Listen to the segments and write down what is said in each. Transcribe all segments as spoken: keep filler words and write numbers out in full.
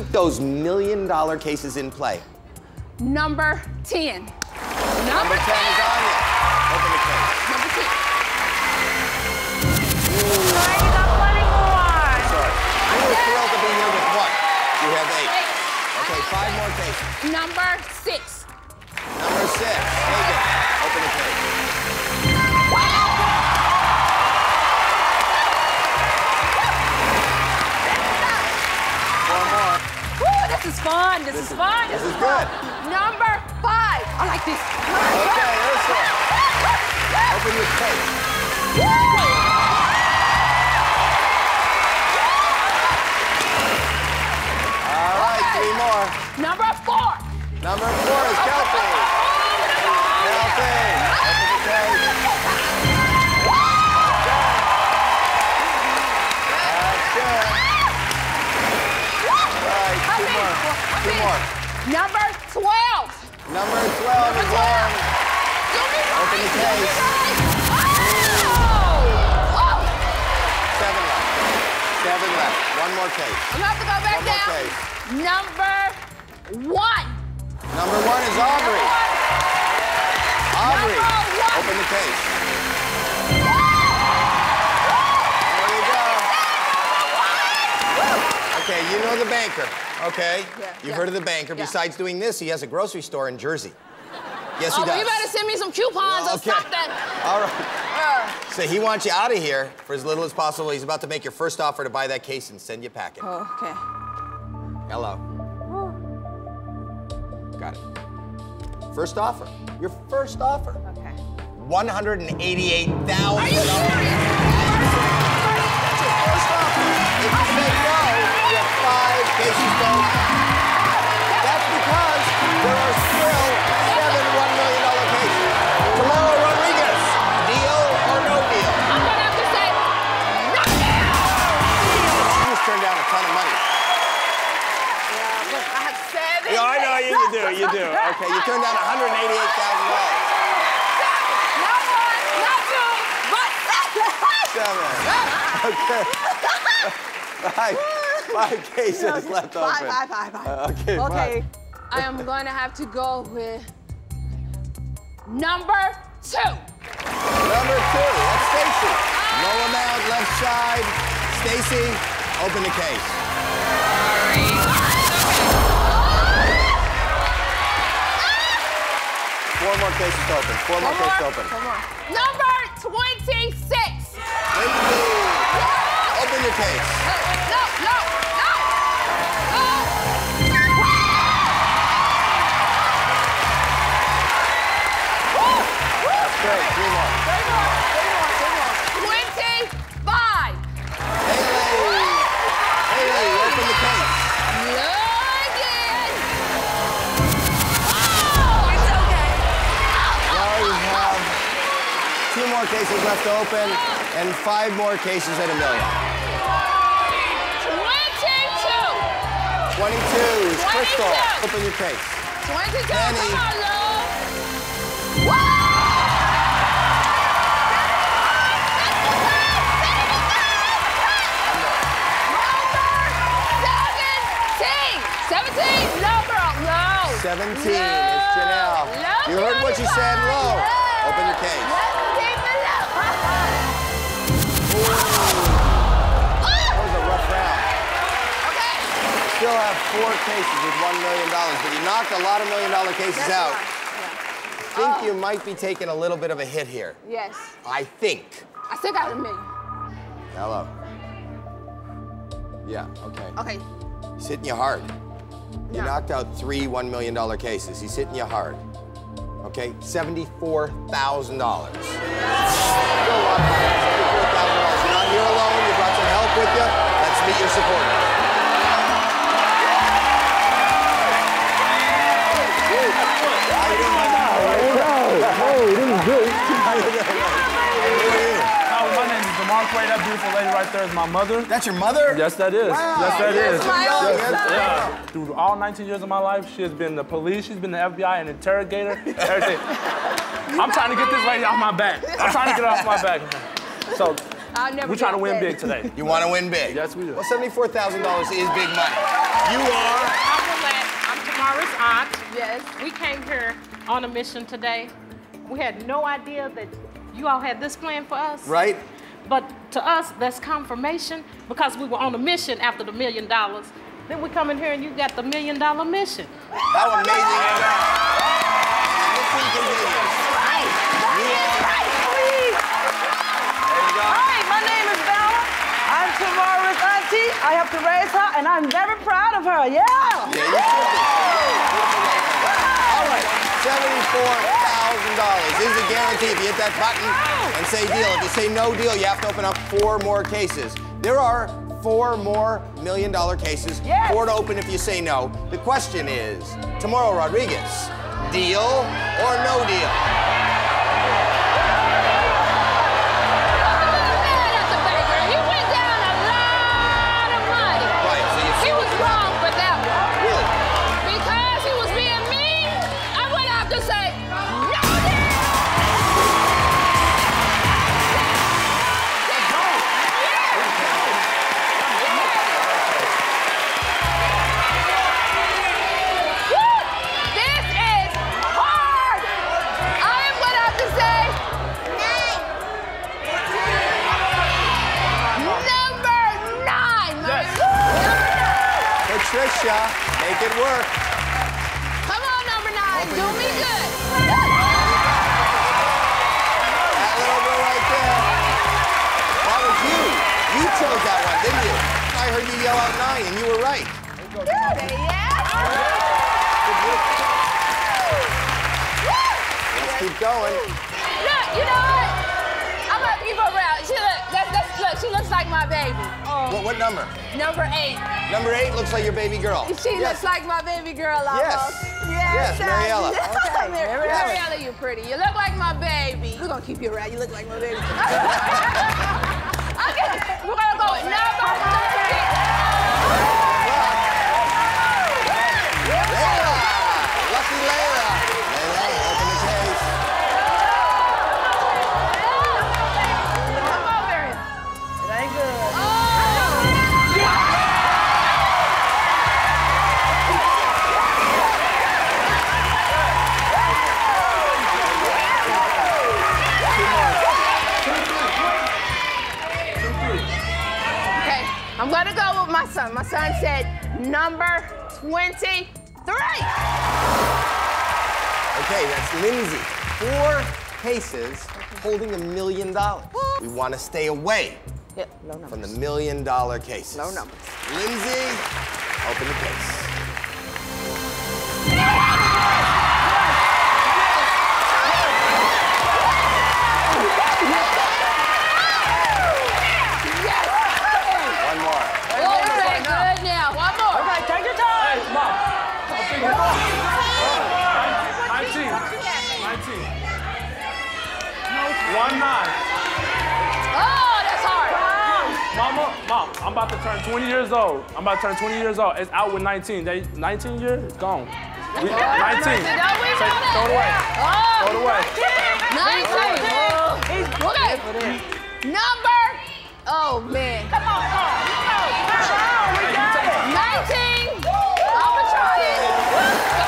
keep those million dollar cases in play? Number ten. Number, Number ten, ten is on it. Open the case. Number ten. Ooh. All right, you got one and more. I'm sorry. We were thrilled to be here with one. You have eight. eight. Okay, five more cases. Number six. Number six. There you go. Open the case. This is fun. This, this is, is fun. This, this is, is good. Fun. Number five. I like this. Number okay, there's one. Open your case. All right, okay. Three more. Number four. Number four is Kelsey. Kelsey, open your case. That's good. That's good. Two more. Two more. Number twelve. Number twelve is on. Open the case. Oh! Oh! Seven left. Seven left. One more case. I'm gonna have to go back down. Number one. Number one is Aubrey. Aubrey, open the case. There you go. Okay, you know the banker. Okay, yeah, you've yeah. heard of the banker. Yeah. Besides doing this, he has a grocery store in Jersey. Yes, he oh, does. You better send me some coupons oh, okay. or something. All right. Uh. So he wants you out of here for as little as possible. He's about to make your first offer to buy that case and send you a packet. Oh, okay. Hello. Oh. Got it. First offer. Your first offer. Okay. one hundred eighty-eight thousand dollars. Are you serious? That's your first offer. If you say no, you have five cases going. That's because there are still seven one million dollar cases. Tamara Rodriguez, deal or no deal? I'm going to have to say no deal! You just turned down a ton of money. Yeah, look, I have seven. Yeah, I know you do, you do. Okay, you turned down one hundred eighty-eight thousand dollars. Okay. five, five cases no, okay. left open. Bye, bye, bye, bye. Uh, okay, okay. I am going to have to go with number two. Number two, that's Stacy. Ah. Low amount, left side. Stacy, open the case. Four more cases open. Four more, more cases open. More. Number twenty-six. Yeah. Open your case. No, no, no, no. Oh. Woo! Woo! Great, three more. Three more, three more, three more. twenty-five. Haley. Haley, open the case. Look in. Oh, it's okay. Now you have two more cases left to open. And five more cases at a million. twenty-two. twenty-two is Crystal. Open your case. twenty-two. Penny. Come on, Lou. Woo! seventeen. Number low. seventeen is Janelle. You heard what she said, low. Open your case. Still have four cases with one million dollars, but you knocked a lot of million dollar cases That's out. Right. Yeah. I think oh. you might be taking a little bit of a hit here. Yes. I think. I still got a million. Hello. Yeah, okay. Okay. He's hitting you hard. No. You knocked out three one million dollar cases. He's hitting you hard. Okay, seventy-four thousand dollars. seventy-four thousand dollars. You're not here alone. You brought some help with you. Let's meet your supporters. Oh, this is good. How my name is Jamal Clay. That beautiful lady right there is my mother. That's your mother? Yes, that is. Wow. Yes, that is. Yes, yeah. Through all nineteen years of my life, she has been the police, she's been the F B I, an interrogator, everything. I'm trying to get this lady off my back. I'm trying to get her off my back. So we're trying to win big today. You want to win big? Yes, we do. Well, seventy-four thousand dollars is big money. You are Yes. We came here on a mission today. We had no idea that you all had this plan for us. Right. But to us, that's confirmation, because we were on a mission after the million dollars. Then we come in here and you got the million dollar mission. How amazing is that? Right. Yeah. Right, please. There you go. All right, my name is Bella. I'm Tamara's auntie. I helped to raise her, and I'm very proud of her. Yeah. Yeah, you should. All right, seventy-four thousand dollars. This is a guarantee. If you hit that button and say deal, if you say no deal, you have to open up four more cases. There are four more million dollar cases. Yes. Four to open if you say no. The question is, Tamara Rodriguez, deal or no deal? He went down a lot of money. Right, so you he was wrong for that one. Really? Because he was being mean, I would have to say no deal. Trisha, make it work. Come on, number nine. Open do me face. Good. That little girl right there. That was you. You chose that one, didn't you? I heard you yell out nine, and you were right. There you go. Yeah. Yeah. Let's keep going. Look, you know what? I'm going to keep her around. She look, that's, that's, look, she looks like my baby. Oh. What, what number? Number eight. Number eight looks like your baby girl. She yes. looks like my baby girl almost. Yes. Yes, yes Mariella. Okay. Mariella. Mariella, you're pretty. You look like my baby. We're going to keep you around. You look like my baby. Okay, we're going to go with number thirteen. Layla. Lucky Layla. Layla, open the case. Come over here. It ain't good. Oh. I'm gonna go with my son. My son said number twenty-three. Okay, that's Lindsay. Four cases holding a million dollars. We wanna stay away yeah, low from the million dollar cases. Low numbers. Lindsay, open the case. One nine. Oh, that's hard. Mama, mom, I'm about to turn twenty years old. I'm about to turn twenty years old. It's out with nineteen. They nineteen years gone. We, nineteen. So, throw it away. Oh, throw it away. nineteen. Look at it. Number. Oh man. Come on, come on. We got it. nineteen. I'm gonna try it. Come on.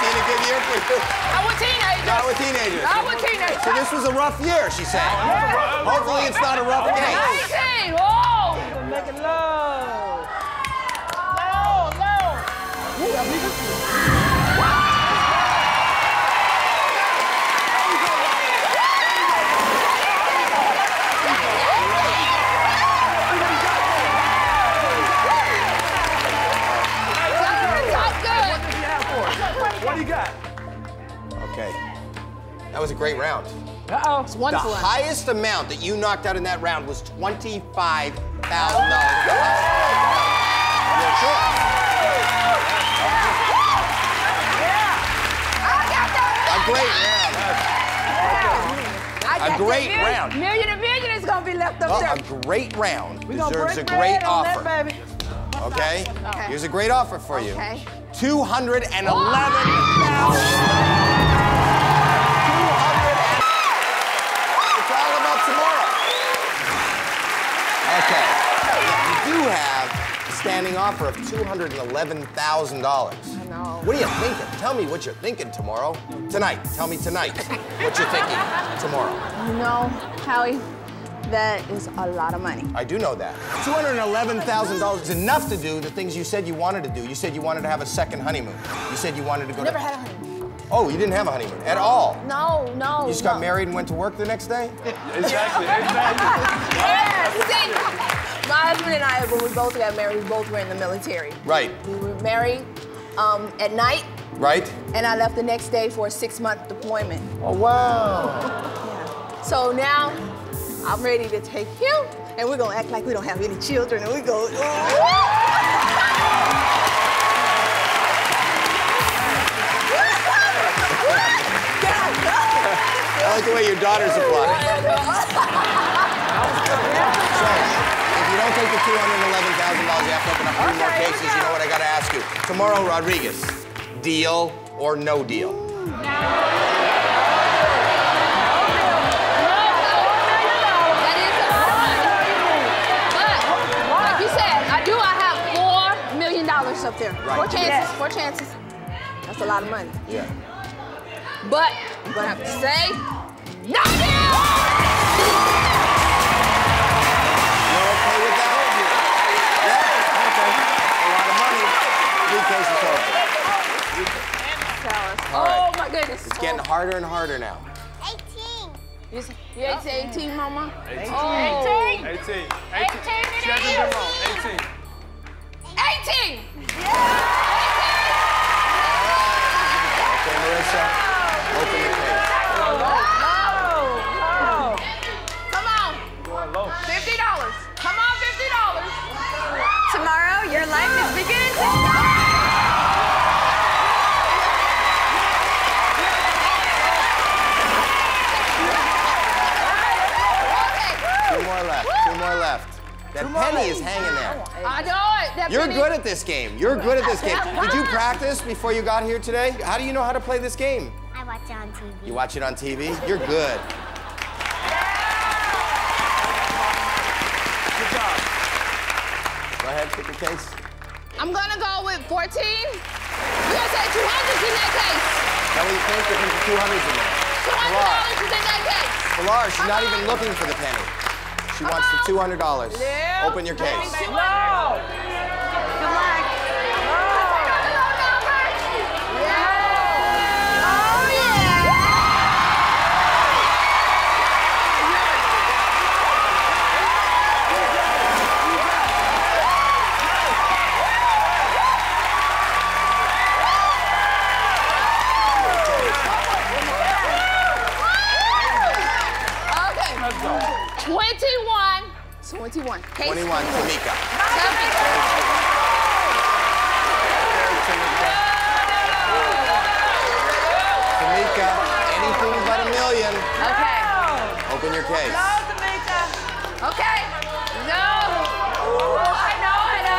A good year for you. I was teenagers. I was teenagers. I was teenagers. So this was a rough year, she said. Yeah. Hopefully it's not a rough oh, day. nineteen! Whoa! Make it low. Low, low. Ooh, I need this one. What do you got? Okay. That was a great round. Uh-oh. It's one to one. The highest amount that you knocked out in that round was twenty-five thousand dollars. Your choice. Yeah. I got that. A great round. Yeah. A great million, round. Million and million is going to be left up well, there. A great round we deserves a great offer. That, baby. Okay? okay? Here's a great offer for okay. you. Okay. two hundred eleven thousand dollars. It's all about tomorrow. Okay. You do outstanding offer of two hundred eleven thousand dollars. I know. What are you thinking? Tell me what you're thinking tomorrow. Tonight. Tell me tonight what you're thinking tomorrow. You know, Howie, that is a lot of money. I do know that. two hundred eleven thousand dollars is enough to do the things you said you wanted to do. You said you wanted to have a second honeymoon. You said you wanted to go I never to... never had a honeymoon. Oh, you didn't have a honeymoon at all? No, no, You just no. got married and went to work the next day? Exactly, exactly. Yes, my husband and I, when we both got married, we both were in the military. Right. We were married um, at night. Right. And I left the next day for a six-month deployment. Oh, wow. Yeah. So now, I'm ready to take him, and we're gonna act like we don't have any children, and we go, ooh. I like the way your daughter's applauding. So, if you don't take the two hundred eleven thousand dollars, you have to open up three okay, more cases. You know what I gotta ask you? Tamara Rodriguez, deal or no deal? No. That is a lot of money. But, like you said, I do, I have four million dollars up there. Right. Four chances, yes. four chances. That's a lot of money. Yeah. But I'm gonna have to say no deal! You're okay with that whole deal? Yeah, okay. A lot of money. Three cases over. All right. Oh my goodness. It's getting harder and harder now. eighteen. You say eighteen, Mama? eighteen. Oh. eighteen. eighteen. eighteen. She hasn't been wrong. eighteen. eighteen! Yeah! eighteen! Okay, Marissa. Open your case. Low, low, low. Come on. Going low. fifty dollars. Come on, fifty dollars. Tomorrow, your life is beginning to start. Two more left. Two more left. That penny is hanging there. I know it. You're good at this game. You're good at this game. Did you practice before you got here today? How do you know how to play this game? I watch it on T V. You watch it on T V? You're good. Yeah! Good job. Go ahead, pick your case. I'm gonna go with fourteen. We're gonna say two hundred's in that case. Now what do you think? There are two hundred's in there. two hundred dollars is in that case. Pilar, she's not even looking for the penny. She wants the two hundred dollars. Yeah. Open your case. No! Good luck. twenty-one. Case twenty-one, Tamika. Tamika, anything but a million. Okay. No. Open your case. No, Tamika. Okay. No. Oh, I know it. I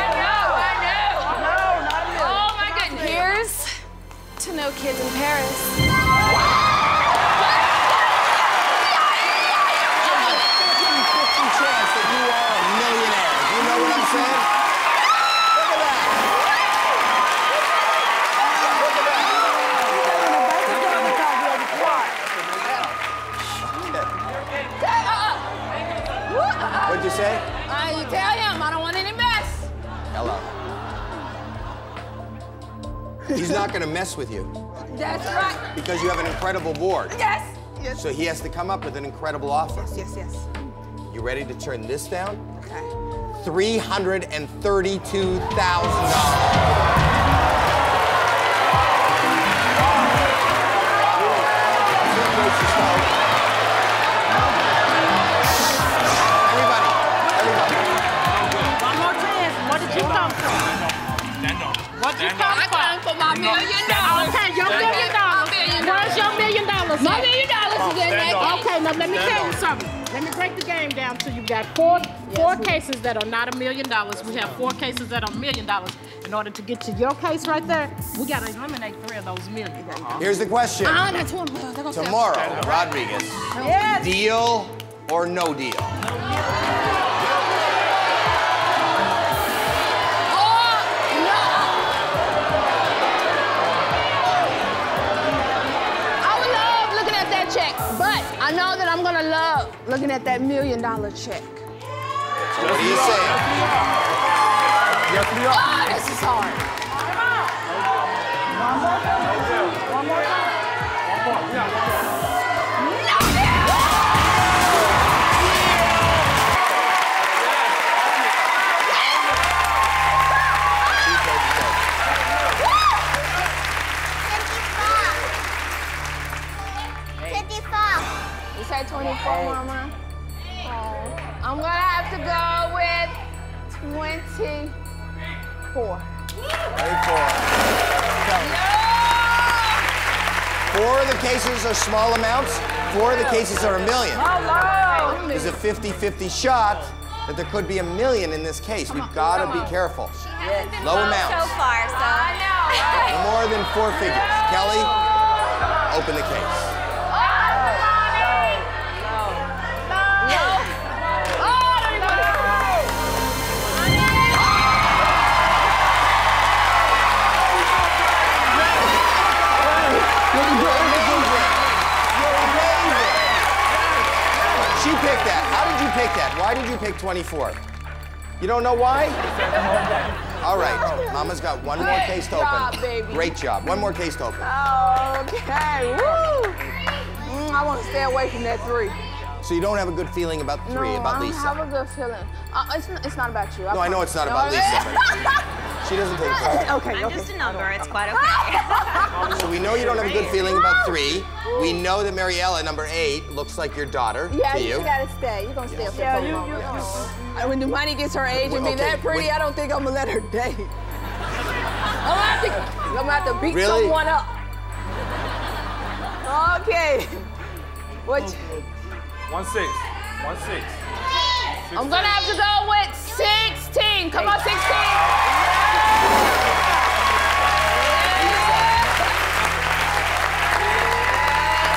know. I know. No, not a million. Oh, my goodness. Here's to no kids in Paris. What'd you say? Uh, you tell him, I don't want any mess. Hello. He's not gonna mess with you. That's right. Because you have an incredible board. Yes. Yes. So he has to come up with an incredible offer. Yes, yes, yes. You ready to turn this down? Okay. three hundred thirty-two thousand dollars. My million dollars is in that case. Okay, now let me tell you something. Let me break the game down so you've got four four cases that are not a million dollars. We have four cases that are a million dollars. In order to get to your case right there, we got to eliminate three of those million. Here's the question. Tomorrow, Rodriguez, deal or no deal? No deal. looking at that million dollar check. What do you say? Yes, we are. Oh, this is hard. Come on. One more time. One more time. One more. Yeah, one more. No, yeah. twenty-four. You said twenty-four, Mama? Oh. I'm gonna have to go with twenty-four. twenty-four. Four of the cases are small amounts. Four of the cases are a million. Oh, Lord. There's a fifty fifty shot that there could be a million in this case. We've gotta be careful. She hasn't been low amounts so far, so I know. No more than four figures. No. Kelly, open the case. Pick that. Why did you pick twenty-four? You don't know why? All right, Mama's got one more case to open. Great job. One more case to open. Okay. Woo. Mm, I want to stay away from that three. So you don't have a good feeling about three, no, about Lisa? I don't have a good feeling. Uh, it's, not, it's not about you. I no, I know it's not about Lisa. But she doesn't take it. Okay, I'm okay. Just a number. It's quite okay. So we know you don't have a good feeling about three. We know that Mariella, number eight, looks like your daughter. Yeah, to you. You gotta stay. You're gonna stay up there for a moment. Yes. When the money gets her age and be okay, that pretty, when... I don't think I'm gonna let her date. I'm, gonna to, I'm gonna have to beat really? someone up. Okay. What? You... One six. One six. sixteen. I'm gonna have to go with sixteen. Come on, sixteen.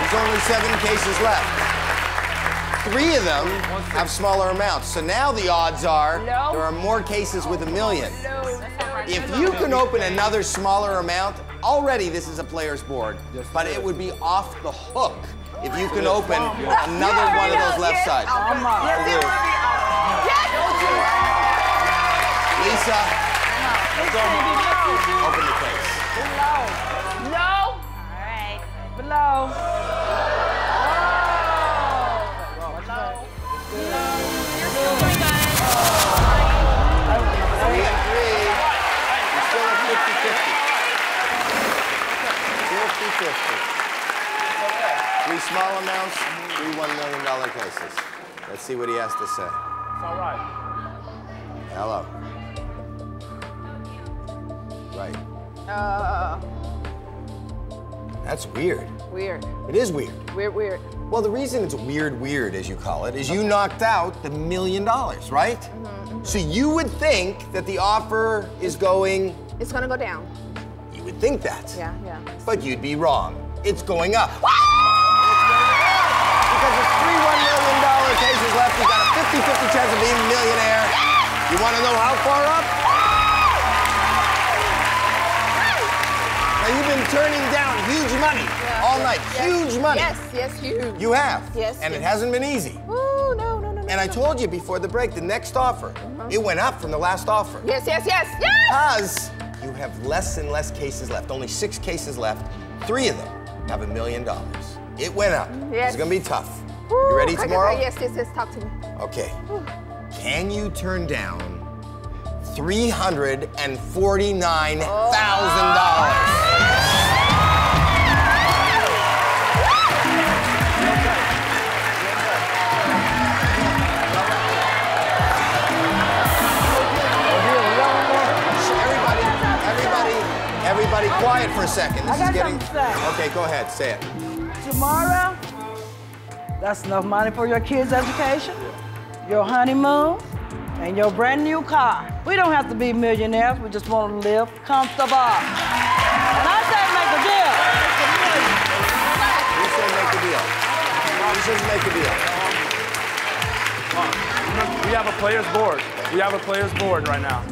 There's only seven cases left. Three of them have smaller amounts. So now the odds are no. there are more cases with a million. If you can open another smaller amount, already this is a player's board, but it would be off the hook if you can open another one of those left sides. Lisa, open the case. Below. No. All right. Below. Below. You're still going, guys. Three and three. You're still at fifty fifty. fifty fifty. Three small amounts, three one million dollar cases. Let's see what he has to say. It's all right. Hello. Right. Uh. That's weird. Weird. It is weird. Weird, weird. Well, the reason it's weird, weird, as you call it, is okay. you knocked out the million dollars, right? Mm-hmm, mm-hmm. So you would think that the offer is going... It's gonna go down. You would think that. Yeah, yeah. But you'd be wrong. It's going up. Because there's three one million dollar cases left. You got a fifty fifty chance of being a millionaire. Yes! You want to know how far up? Now, you've been turning down huge money yeah, all yes, night. Yes, huge money. Yes, yes, huge. You have. Yes. And yes. it hasn't been easy. Ooh, no, no, no. And no, I told you before the break, the next offer, mm-hmm. it went up from the last offer. Yes, yes, yes, yes! Because you have less and less cases left. Only six cases left. Three of them have a million dollars. It went up. Yes. It's gonna be tough. Ooh, you ready tomorrow? I guess, yes, yes, yes, talk to me. Okay. Ooh. Can you turn down three hundred forty-nine thousand dollars? Everybody, everybody, everybody quiet for a second. This I got is getting... Okay, go ahead, say it. Tomorrow, that's enough money for your kids' education, your honeymoon, and your brand new car. We don't have to be millionaires, we just want to live comfortable. And I say make a deal. You say make a deal. You say make a deal. We have a player's board. We have a player's board right now.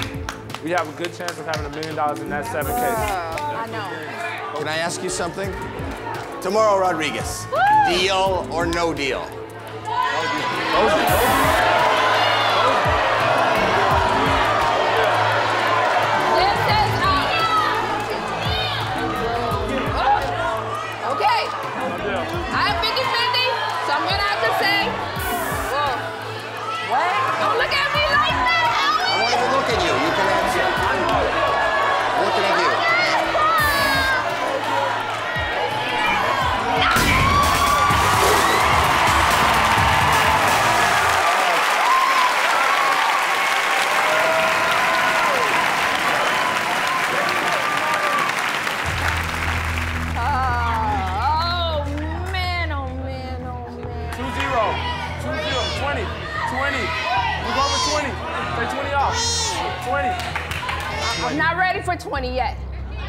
We have a good chance of having a million dollars in that seven case. I know. Can I ask you something? Tamara Rodriguez, Woo! deal or no deal? No I'm not ready for twenty yet.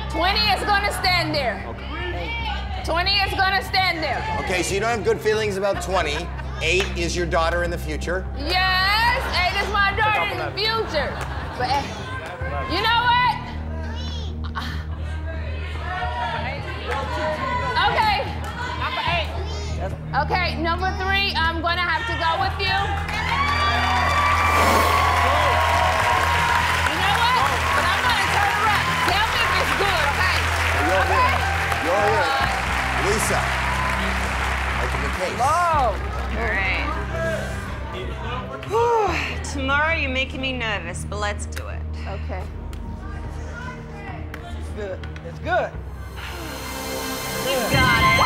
twenty is gonna stand there. Okay. twenty is gonna stand there. Okay, so you don't have good feelings about twenty. eight is your daughter in the future. Yes, eight is my daughter in the future. But you know what? Okay. Number eight. Okay, number three, I'm gonna have to go with you. Lisa, open the case. Whoa. All right. Whew. Tamara, you're making me nervous, but let's do it. Okay. It's good. It's good. You got it.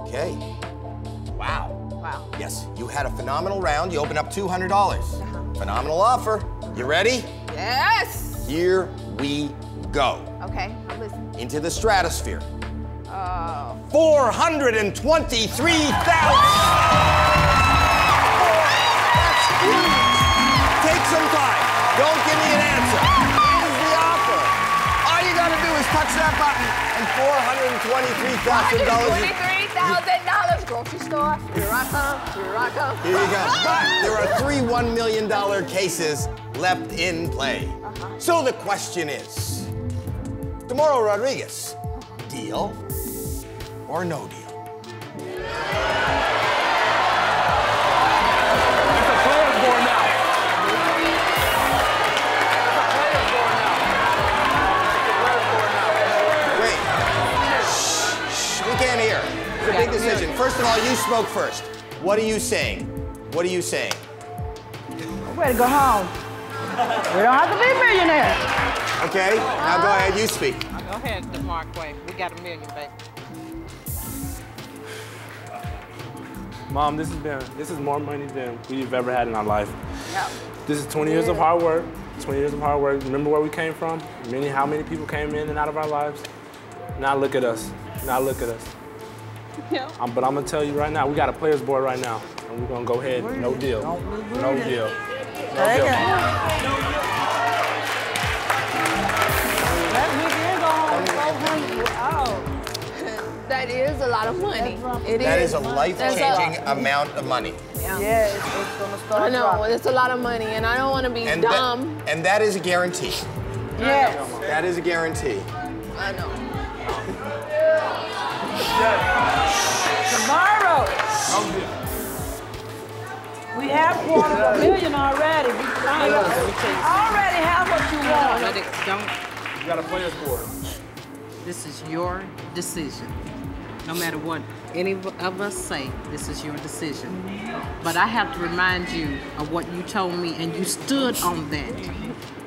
Okay. Wow. Wow. Yes, you had a phenomenal round. You opened up two hundred dollars. Uh-huh. Phenomenal offer. You ready? Yes. Here we go. Okay, I'm listening. Into the stratosphere. Uh, four hundred twenty-three thousand dollars. That's huge. Take some time. Don't give me an answer. Here's the offer. All you gotta do is touch that button. four hundred twenty-three thousand dollars. four hundred twenty-three thousand dollars. Grocery store. Here I come. Here I come. Here you go. But there are three one million dollar cases left in play. Uh-huh. So the question is, Tamara Rodriguez, deal or no deal? Decision. First of all, you spoke first. What are you saying? What are you saying? I'm ready to go home. We don't have to be millionaires. Okay, now go ahead, you speak. Go ahead, Mark Wayne. We got a million, baby. Mom, this has been, this is more money than we've ever had in our life. Yep. This is twenty years of hard work, twenty years of hard work. Remember where we came from? Many, how many people came in and out of our lives? Now look at us, now look at us. Yeah. Um, but I'm gonna tell you right now, we got a players board right now, and we're gonna go ahead. No deal. No deal. No deal. That is a lot of money. It is. That is a life-changing amount of money. Yeah. Yes, it's gonna start. I know it's a lot of money, and I don't want to be and dumb. That, and that is a guarantee. Yes. That is a guarantee. I know. Tomorrow. We have quarter of a million already. We already have what you want. Let it, don't. You got to play us for it. This is your decision. No matter what any of us say, this is your decision. But I have to remind you of what you told me, and you stood on that.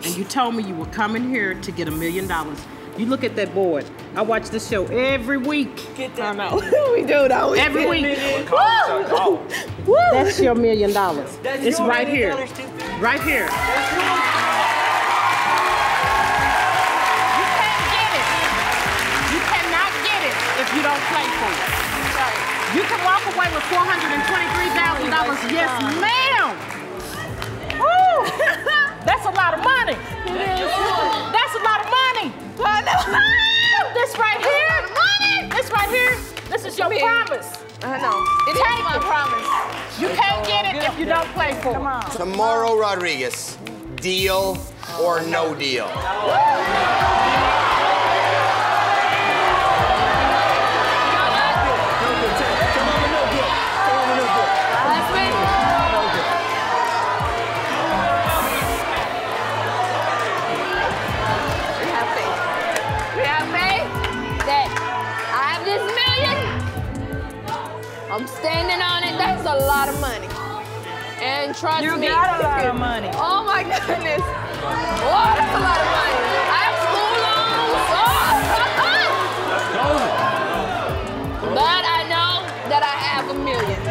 And you told me you were coming here to get a million dollars. You look at that board. I watch this show every week. Get that out. We do though. Every week. Woo! Woo! That's your million dollars. That's it's your right, million here. Dollars right here. Right here. playful. You can walk away with four hundred twenty-three thousand dollars. Yes, ma'am. Woo! That's a lot of money. It is. That's a lot of money. I know. This right here. Money. This right here. This is your I promise. I know. It Take is my it. promise. You can't get it if you don't play for it. Come on. Tamara Rodriguez. Deal or no deal? I'm standing on it. That's a lot of money. And trust you me. You got a lot of money. Oh my goodness. Oh, that's a lot of money. I have school loans. Oh. But I know that I have a million.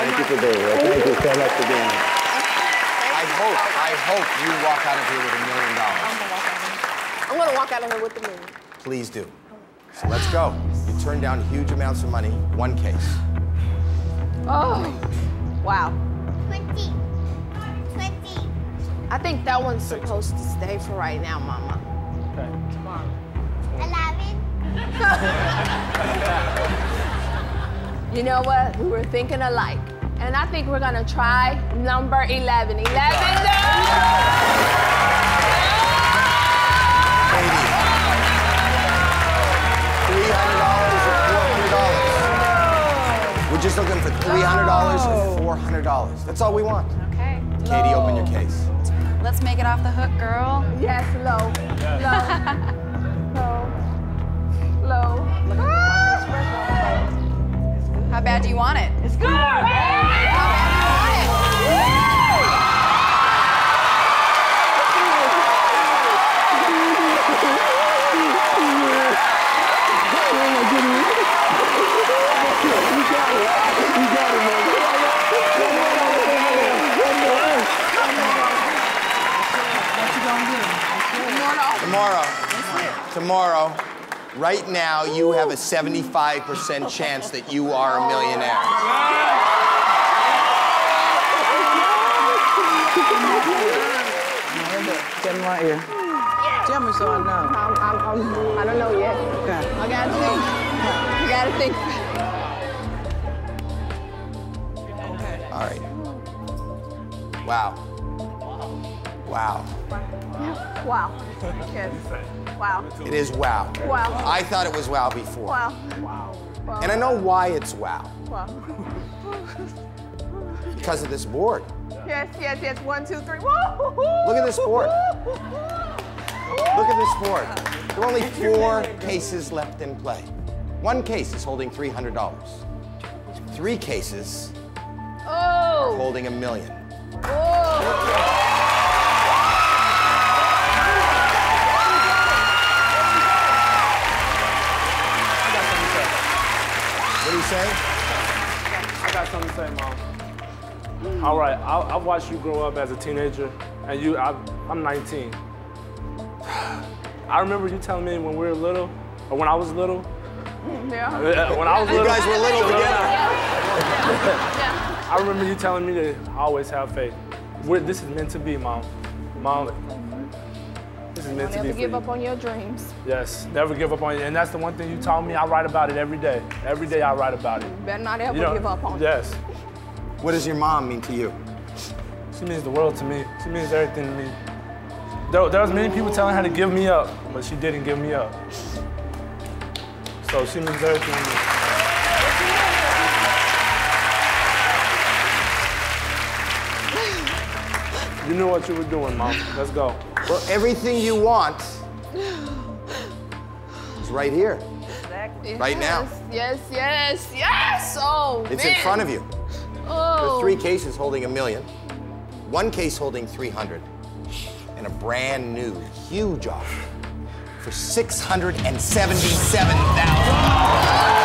Thank you so much for being here. I hope, I hope you walk out of here with a million dollars. I'm gonna walk out of here with a million. Please do. So let's go. You turned down huge amounts of money, one case. Oh, wow. twenty. twenty. I think that one's supposed to stay for right now, Mama. Okay. Tomorrow. eleven. You know what? We were thinking alike. And I think we're gonna try number eleven. eleven, three hundred dollars or four hundred dollars. We're just looking for three hundred dollars or four hundred dollars. That's all we want. Okay. Katie, open your case. Let's make it off the hook, girl. Yes, low. Low. Low. Low. How bad do you want it? It's good. Tomorrow, tomorrow, right now, you have a seventy-five percent chance that you are a millionaire. Jim, right here. Jim is on now. I don't know yet. Okay. I gotta think. I gotta think. All right. Wow. Wow. Yeah. Wow. Yes. Wow. It is wow. Wow. I thought it was wow before. Wow. Wow. And I know why it's wow. Wow. Because of this board. Yes, yes, yes. One, two, three. Woo! Look at this board. Look at this board. There are only four cases left in play. One case is holding three hundred dollars. Three cases oh. are holding a million. Oh. I got something to say, Mom. All right, I, I watched you grow up as a teenager, and you, I, I'm nineteen. I remember you telling me when we were little, or when I was little. Yeah. When I was little. You guys were little together. Yeah. Yeah. I remember you telling me to always have faith. We're, this is meant to be, Mom. Mom, this is meant to be. Never give up on your dreams. Yes, never give up on it. And that's the one thing you taught me. I write about it every day. Every day I write about it. You better not ever you know, give up on yes. it. Yes. What does your mom mean to you? She means the world to me. She means everything to me. There, there was many people telling her to give me up, but she didn't give me up. So she means everything to me. You knew what you were doing, Mom. Let's go. Well, everything you want is right here, yes, right now. Yes, yes, yes, oh, It's man. in front of you. Oh. There are three cases holding a million, one case holding three hundred, and a brand new, huge offer for six hundred seventy-seven thousand dollars.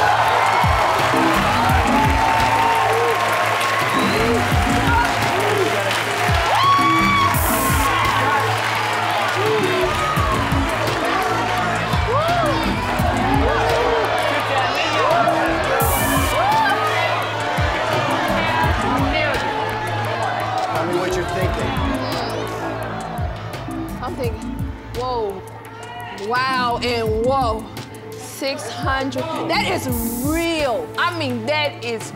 Whoa, wow, and whoa, six hundred. That is real. I mean, that is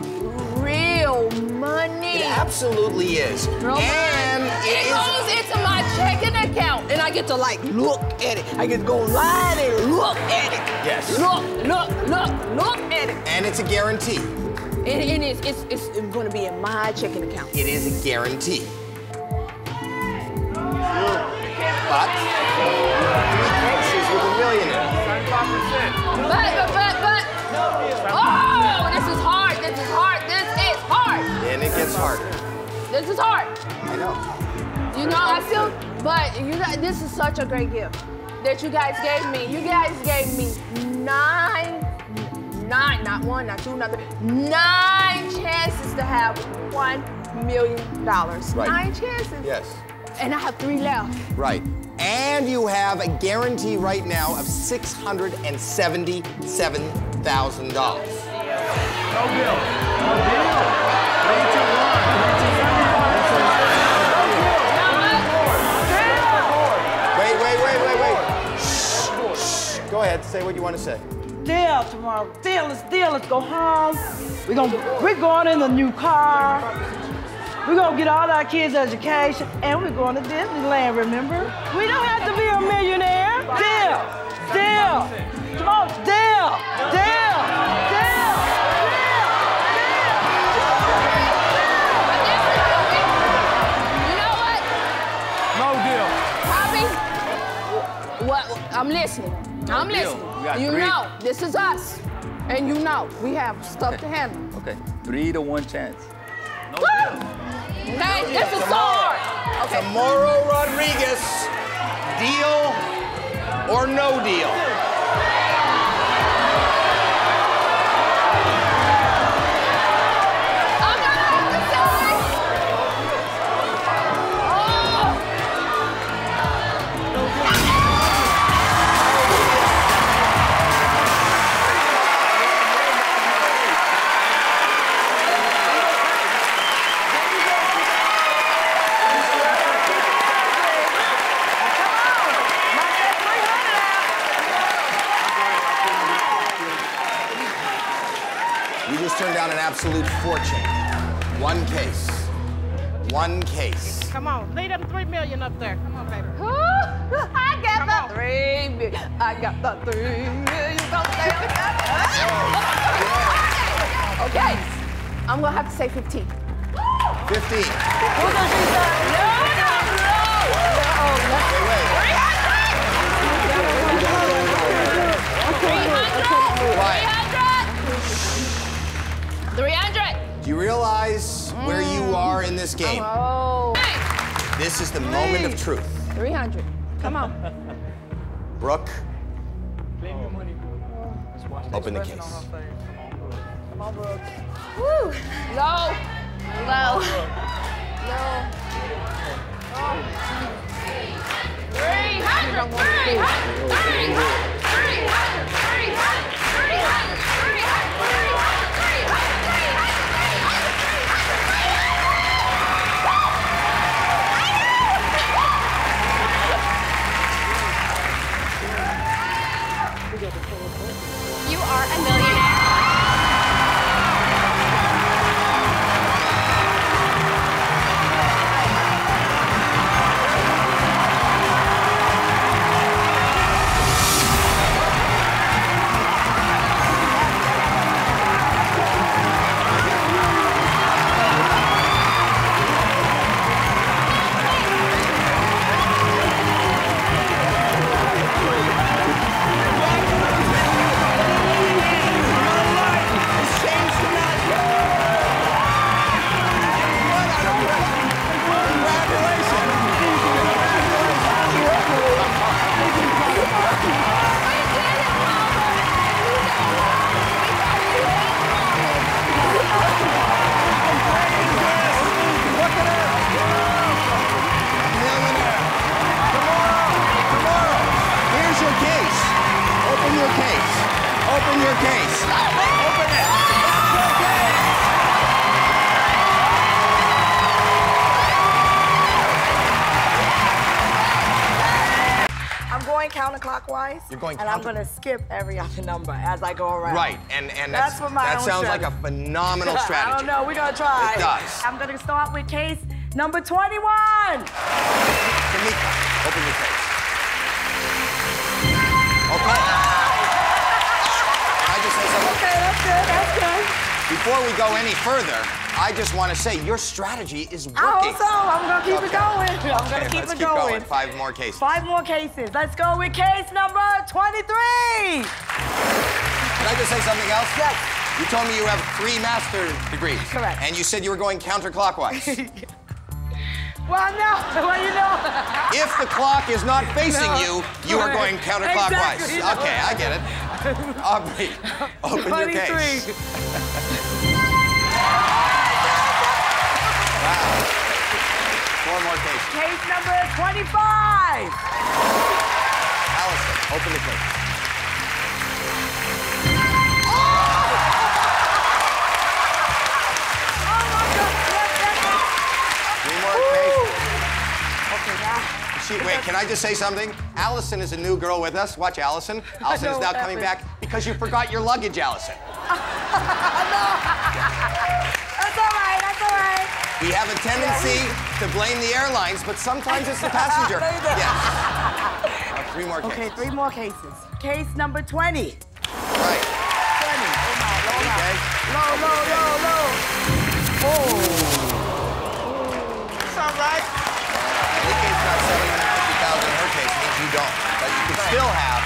real money. It absolutely is. Romance. And it, it goes is... into my checking account, and I get to like look at it. I get to go line and look at it. Yes. Look, look, look, look at it. And it's a guarantee. It, it is. It's, it's, it's going to be in my checking account. It is a guarantee. But three cases with a millionaire. But, but, but, but. Oh, this is hard. This is hard. This is hard. And it gets harder. This is hard. I know. You know, I feel, but you guys, this is such a great gift that you guys gave me. You guys gave me nine, nine, not one, not two, not three, nine chances to have one million dollars. Right. Nine chances. Yes. And I have three left. Right. And you have a guarantee right now of six hundred seventy-seven thousand dollars. No bill. No bill. Wait, wait, wait, wait, wait. Shh, shh. Go ahead, say what you want to say. Deal tomorrow. Deal, let's deal, let's go home. We're gonna, we're going in the new car. We're going to get all our kids' education, and we're going to Disneyland, remember? We don't have to be a millionaire. Deal. Deal. Come on. Deal. Deal. Deal. Deal. You know what? No deal. Howie, well, I'm listening. No I'm deal. listening. You three. know, this is us, and you know we have stuff okay. to handle. Okay, three to one chance. No deal. Okay, this is hard. Okay. Tamara Rodriguez, deal or no deal? I'm gonna have to say. Turned down an absolute fortune. One case. One case. Come on, leave them three million up there. Come on, baby. Ooh, I got Come the on. three million. I got the three million. Oh, okay. okay, I'm gonna have to say fifteen. Fifteen. No, no, no. three hundred. Do you realize mm. where you are in this game? Oh. This is the Please. moment of truth. three hundred. Come on. Brooke, Leave your money. open the case. Come on, Brooke. Woo. Low. Low. Low. three hundred. three hundred. three hundred. three hundred. three hundred. three hundred. three hundred. three hundred. Are a millionaire. your case. Open your case. Open it. It's your case. I'm going counterclockwise. You're going counterclockwise. And I'm going to skip every other number as I go around. Right. And, and that's, that's what my That sounds strategy. like a phenomenal strategy. I don't know. We're going to try. It does. I'm going to start with case number twenty-one. Tamika, open your case. Okay. I just say something. Okay, that's good, that's good. Before we go any further, I just want to say your strategy is working. I hope so. I'm going to keep okay. it going. I'm okay, going to keep let's it keep going. going. Five more cases. Five more cases. Let's go with case number twenty-three. Can I just say something else? Yes. You told me you have three master's degrees. Correct. And you said you were going counterclockwise. Well, no. Well, you know. If the clock is not facing no. you, you are going counterclockwise. Exactly. Okay, I get it. Aubrey, open your case. Wow. Four more cases. Case number twenty-five. Allison, open the case. She, wait, can I just say something? Allison is a new girl with us. Watch Allison. Allison is now coming back because you forgot your luggage, Allison. No. That's all right, that's all right. We have a tendency to blame the airlines, but sometimes it's the passenger. Yes. Uh, three more cases. Okay, three more cases. Case number twenty. All right. twenty. Oh, my. Low, low, low, low, low. Oh. That's all right. You don't, but you can right. still have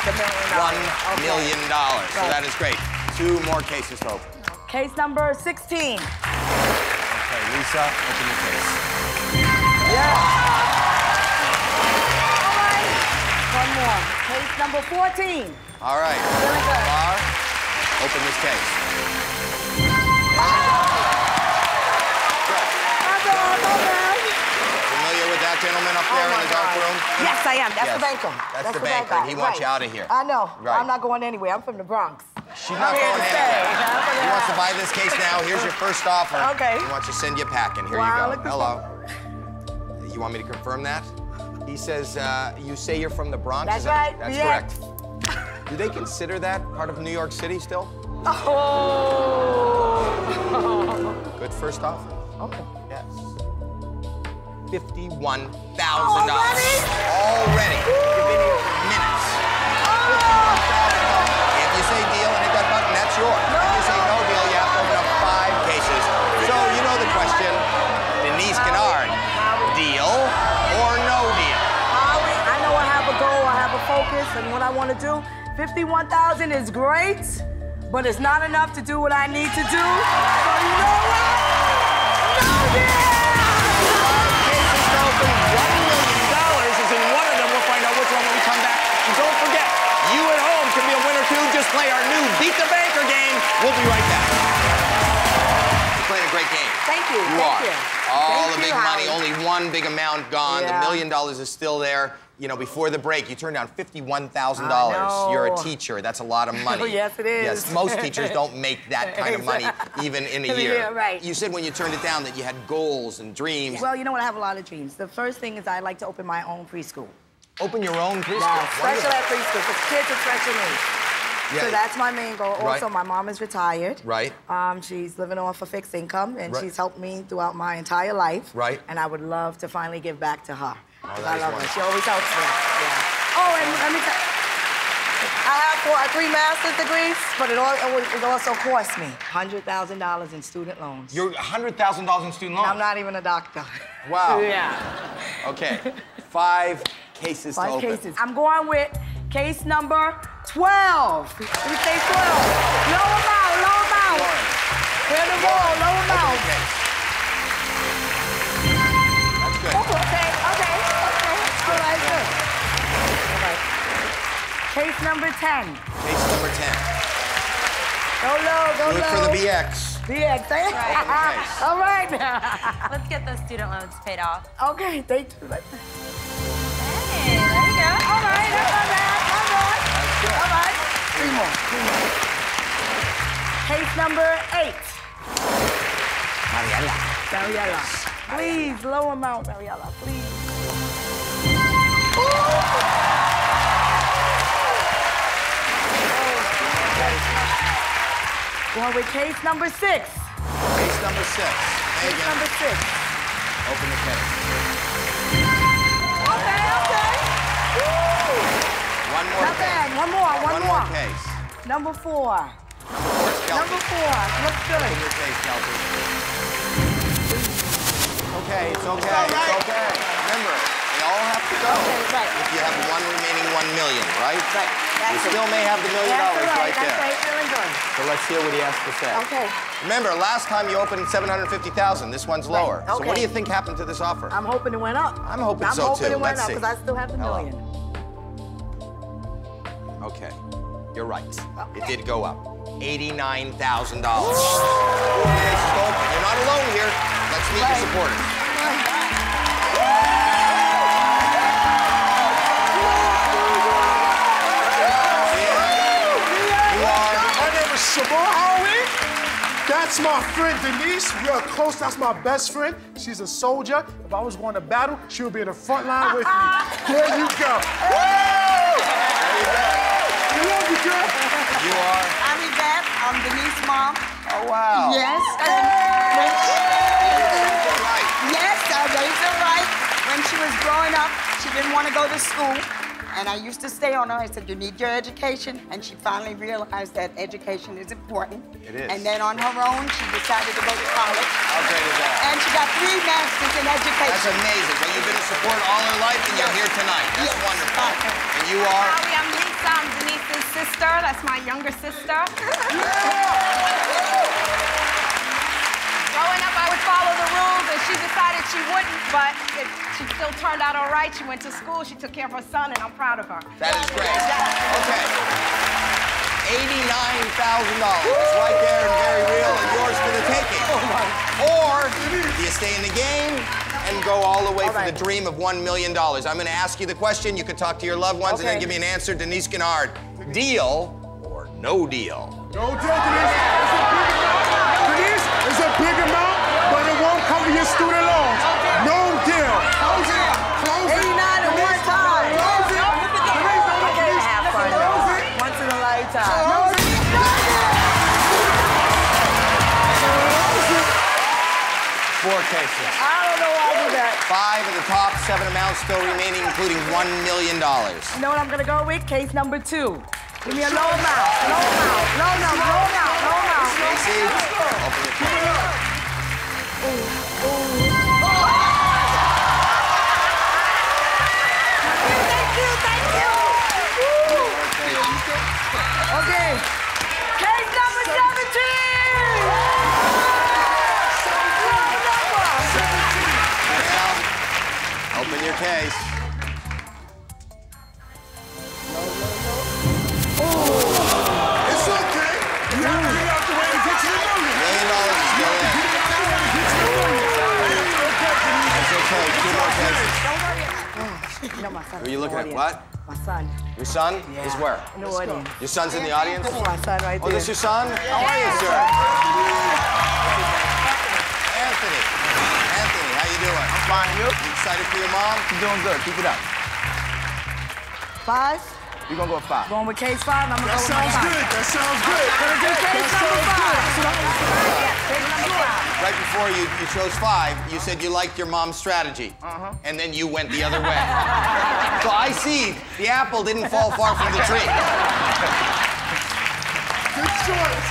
one million dollars. Okay. So that is great. Two more cases to open. Case number sixteen. Okay, Lisa, open your case. Yes. All right. One more. Case number fourteen. All right. Very good. Bar, open this case. Oh! Good. That's all, that's all right. With that gentleman up there oh in the dark room? Yes, I am. That's yes. the banker. That's, That's the banker. He wants right. you out of here. I know. Right. I'm not going anywhere. I'm from the Bronx. She's not I'm going anywhere. He wants to buy this case now. Here's your first offer. Okay. He wants to send you packing. Here wow, you go. Hello. You want me to confirm that? He says, uh, you say you're from the Bronx? That's that, right. That's yeah. correct. Do they consider that part of New York City still? Oh. Good first offer. Okay. Yes. fifty-one thousand dollars. Already? Already. You've been here for minutes. fifty-one thousand dollars. If you say deal and hit that button, that's yours. No. If you say no deal, you have to open up five cases. So you know the question. Denise Canard, deal or no deal? Howie, I know I have a goal, I have a focus, and what I want to do. fifty-one thousand dollars is great, but it's not enough to do what I need to do. So you know what? No deal! One million dollars is in one of them. We'll find out which one when we come back. And don't forget, you at home can be a winner too. Just play our new Beat the Banker game. We'll be right back. You're playing a great game. Thank you. You Thank are. You. All Thank the big you, money, Howie. Only one big amount gone. Yeah. The million dollars is still there. You know, before the break, you turned down fifty-one thousand dollars. You're a teacher. That's a lot of money. Oh, yes, it is. Yes, most teachers don't make that kind of money even in a year. Yeah, right. You said when you turned it down that you had goals and dreams. Well, you know what? I have a lot of dreams. The first thing is I like to open my own preschool. Open your own preschool? Yeah, special ed preschool for kids with special needs. Yeah. So that's my main goal. Right. Also, my mom is retired. Right. Um, she's living off a fixed income, and right. she's helped me throughout my entire life. Right. And I would love to finally give back to her. Oh, I love her. She always helps me. Yeah. Oh, and let me tell you, I have four, three master's degrees, but it, all, it also cost me one hundred thousand dollars in student loans. You're one hundred thousand dollars in student loans? And I'm not even a doctor. Wow. Yeah. Okay. Five cases Five to open. Five cases. I'm going with case number twelve. We say twelve. Low amount, low amount. Clear the wall, low amount. That's good. Okay, okay, okay. That's good. That's good. All right. Case number ten. Case number ten. Go low, go low. Look for the B X. B X, eh? Right. All right. Let's get those student loans paid off. Okay, thank you. Hey, there you go. All right, that's all right. All right. Three number eight. Mariela. Mariela. Please, low amount, Mariela, please. Going with case number six. Case number six. There case number six. Open the case. Okay, okay. Woo! One more Not case. Bad. One more, one, one more. One more case. Number four. Number four. Looks good. Open your case, Kelsey. Okay, it's okay. It's, right. It's okay. Remember, they all have to go. Okay, right. If you have one remaining one million, right? Right. You still may have the million dollars right, right there. That's right, good. So let's hear what he has to say. Okay. Remember, last time you opened seven hundred fifty thousand dollars. This one's right. lower. Okay. So what do you think happened to this offer? I'm hoping it went up. I'm hoping I'm so, hoping too. I'm hoping it went let's up, because I still have the Hello. million. Okay. You're right. Okay. It did go up. eighty-nine thousand dollars. This is open. You're not alone here. Let's meet right. your supporters. Howie, that's my friend Denise. We are close. That's my best friend. She's a soldier. If I was going to battle, she would be in the front line with me. There you go. Woo! You love you, girl. You are. I'm Yvette. I'm Denise's mom. Oh wow. Yes. Hey! Raised her right. Yes, I raised her right. When she was growing up, she didn't want to go to school. And I used to stay on her. I said, you need your education. And she finally realized that education is important. It is. And then on her own, she decided to go to college. How great is that? And she got three masters in education. That's amazing. Well, you've been a support all her life, and yes. you're here tonight. That's yes. wonderful. Uh, and you are? Howie, I'm Lisa. I'm Denise's sister. That's my younger sister. Growing up, I would follow the rules, and she decided she wouldn't, but it, she still turned out all right. She went to school, she took care of her son, and I'm proud of her. That is great. Okay. eighty-nine thousand dollars. It's right there and very real, and yours for the taking. Or do you stay in the game and go all the way all for right. the dream of one million dollars? I'm going to ask you the question. You can talk to your loved ones okay. and then give me an answer. Denise Canard, deal or no deal? No deal, Denise. It's a big amount, but it won't cover your student loans. Okay. No deal. Close it. Close it. eighty-nine at one time. Close it. Close it. Once in a lifetime. Close it. Close it. Four cases. I don't know why I did that. Five of the top seven amounts still remaining, including one million dollars. You know what I'm gonna go with? Case number two. Give me a low amount. Low amount. Low amount. Low amount. Low amount. Casey. Ooh, ooh. Oh. Thank you, thank you. Ooh. Okay. Case number seventeen. seventeen. Open your case. Ooh. It's okay. You have to get out the way to get to the million. Million dollars is going in. Okay, two more cases. Don't worry. Oh, no, my son. Who are you looking at? What? My son. Your son? Yeah. He's where? In the audience. Your son's in the audience? This is my son right there. Oh, this is your son? Yeah. How are you, sir? Yeah. Anthony. Anthony, how you doing? I'm fine. You? You excited for your mom? She's doing good. Keep it up. Five? You're going to go with five. Going with case five, and I'm going to go with my five. Good. That sounds good. That sounds good. Case number five. Right before you, you chose five, you said you liked your mom's strategy. Uh-huh. And then you went the other way. So I see the apple didn't fall far from the tree. Good choice.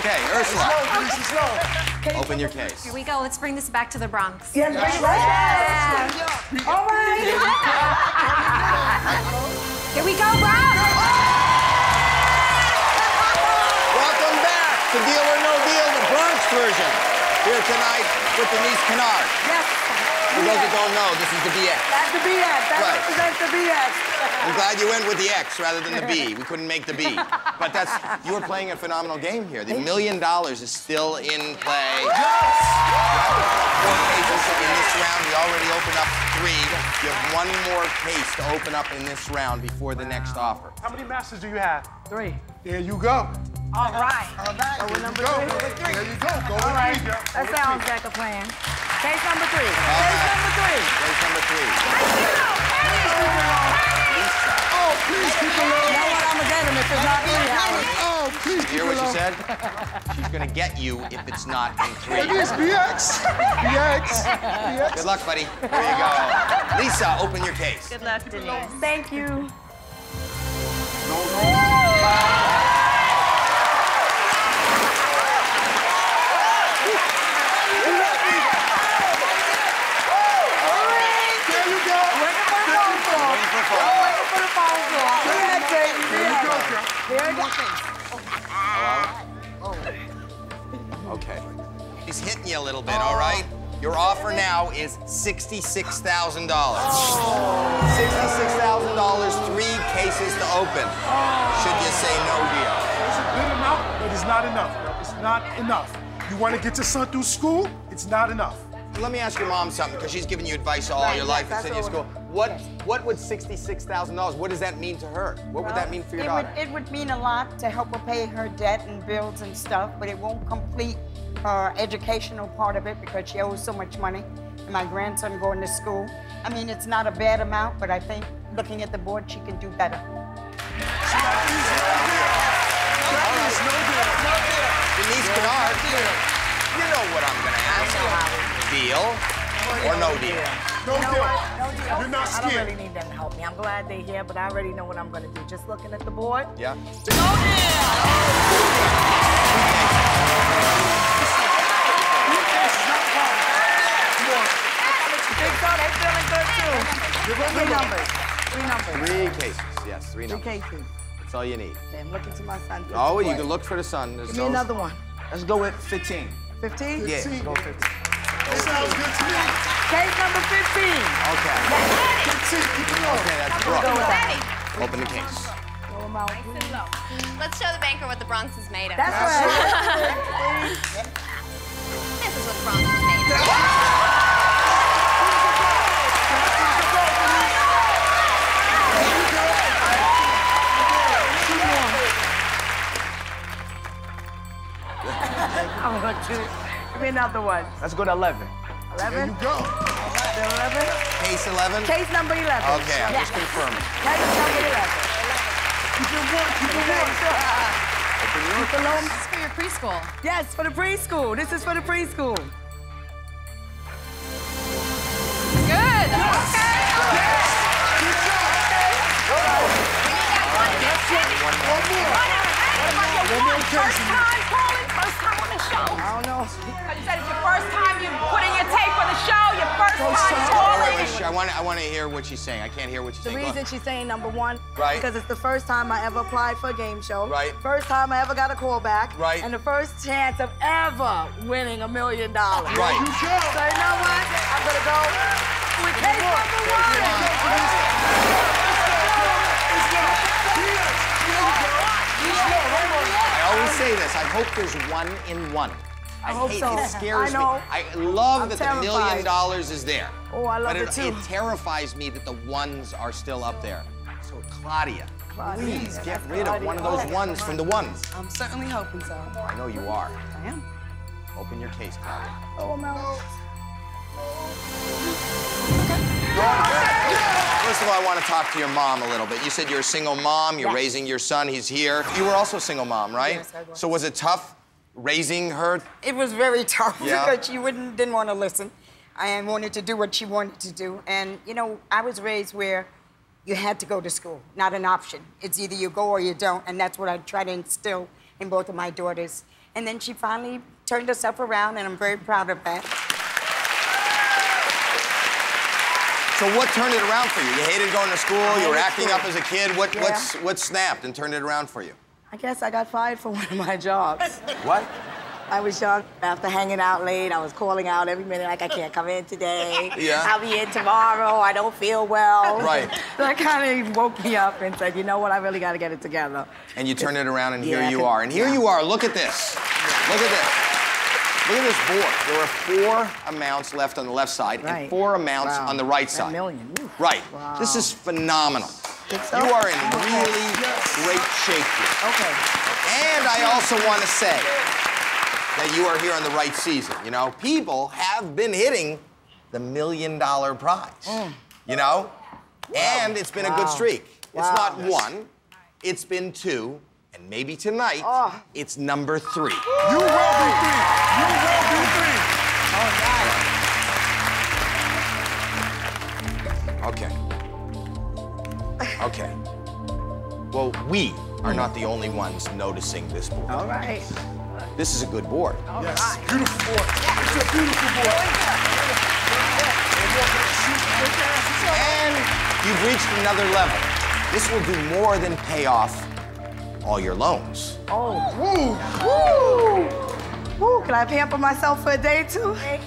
Okay, Ursula. It's low, it's low. Open your case. Here we go. Let's bring this back to the Bronx. Yeah, bring it back. Yeah. All right. Here we go, Bronx. Welcome back to Deal or No Deal. Version here tonight with Denise Canard. Yes. For those who don't know, this is the B X. That's the B X. That right. represents the B X. I'm glad you went with the X rather than the B. We couldn't make the B. But that's you were playing a phenomenal game here. The million dollars is still in play. Yes. Four cases in this round. We already opened up three. You have one more case to open up in this round before the wow. next offer. How many masters do you have? Three. There you go. All right. All right. So we're number three. Number three. There you go. Go All right. Three, yeah. That sounds like a plan. Case number three. All Case right. number three. Case number three. Let's go. Oh, please keep it low. You know what? I'm going to get him if it's not three hours. Oh, please keep it low. You hear what you said? She's going to get you if it's not in three hours. It is B X. B X. B X. Good luck, buddy. There you go. Lisa, open your case. Good luck, Denise. Thank you. No, no. Okay. He's hitting you a little bit, all right? Your offer now is sixty-six thousand dollars. sixty-six thousand dollars, three cases to open. Should you say no deal? It's a good amount, but it's not enough. It's not enough. You want to get your son through school? It's not enough. Let me ask your mom something, because she's given you advice all right, your life and sent you to school. What, what would sixty-six thousand dollars, what does that mean to her? What well, would that mean for your it daughter? Would, it would mean a lot to help her pay her debt and bills and stuff, but it won't complete her educational part of it because she owes so much money. And my grandson going to school. I mean, it's not a bad amount, but I think looking at the board, she can do better. She got easy right here. That is no deal. No deal. Denise Canard, you know what I'm going to ask. Howie. Deal or no deal? No deal. No deal. No deal. You're not scared. I don't really need them to help me. I'm glad they're here, but I already know what I'm going to do. Just looking at the board. Yeah. No deal. Big dog, they're feeling good too. Three numbers. Three numbers. Three cases. Yes, three numbers. Three cases. That's all you need. I'm looking to my son. Oh, you can look for the sun. Give me another one. Let's go with fifteen. fifteen? Yeah. Let's go fifteen. That sounds good to me. Case number fifteen. Okay. Okay, that's broke. Open the case. Roll them out. Nice and low. Let's show the banker what the Bronx is made of. That's right. This is what the Bronx is made of. I'm going to... Give me another one. Let's go to eleven. eleven? There you go. eleven? Case eleven? Case number eleven. Okay, I'm yeah. just confirming. Case number eleven. Keep your work, keep your work. Open your work. This is for your preschool. Yes, for the preschool. This is for the preschool. Good. Yes. Okay. Yes. Good job. Okay. We need that one. That's it. One more. One more. One more. First time calling, first time on the show. I don't know. First time you're putting your tape on the show, your first time calling. I want, I want to hear what she's saying. I can't hear what she's saying. The reason she's saying number one, right? Because it's the first time I ever applied for a game show. Right. First time I ever got a call back. Right. And the first chance of ever winning a million dollars. Right. So you know what? I'm gonna go with case number one. I always say this. I hope there's one in one. I, I hope hate so. It scares I know. me. I love I'm that terrified. the million dollars is there. Oh, I love but it, it too. It terrifies me that the ones are still up there. So, Claudia, Claudia please yeah, get rid Claudia. of one of those ones from the ones. I'm certainly hoping so. I know you are. I am. Open your case, Claudia. Oh, no. Okay. First of all, I want to talk to your mom a little bit. You said you're a single mom. You're yes. raising your son. He's here. You were also a single mom, right? Yes, I was. So was it tough? Raising her? It was very tough yeah. because she wouldn't, didn't want to listen. I wanted to do what she wanted to do. And, you know, I was raised where you had to go to school, not an option. It's either you go or you don't, and that's what I try to instill in both of my daughters. And then she finally turned herself around, and I'm very proud of that. So what turned it around for you? You hated going to school, I you were acting school. up as a kid. What, yeah. what's, what snapped and turned it around for you? I guess I got fired for one of my jobs. What? I was young. After hanging out late, I was calling out every minute, like, I can't come in today. Yeah. I'll be in tomorrow. I don't feel well. Right. So that kind of woke me up and said, you know what? I really got to get it together. And you turned it around, and yeah, here you are. And here yeah. you are. Look at this. Yeah. Look at this. Look at this board. There are four amounts left on the left side right. and four amounts wow. on the right side. A million. Ooh. Right. Wow. This is phenomenal. You are in really great shape here. Okay. And I also want to say that you are here on the right season. You know, people have been hitting the million dollar prize, mm. you know? Wow. And it's been wow. a good streak. Wow. It's not yes. one, it's been two, and maybe tonight, oh. it's number three. You will be three, you will be three. Oh, God. Okay, okay. Well, we are not the only ones noticing this board. All right. This is a good board. All yes, right. beautiful board. Yeah. It's a beautiful board. And you've reached another level. This will do more than pay off all your loans. Oh, woo, woo, woo. Can I pamper myself for a day too? Hand,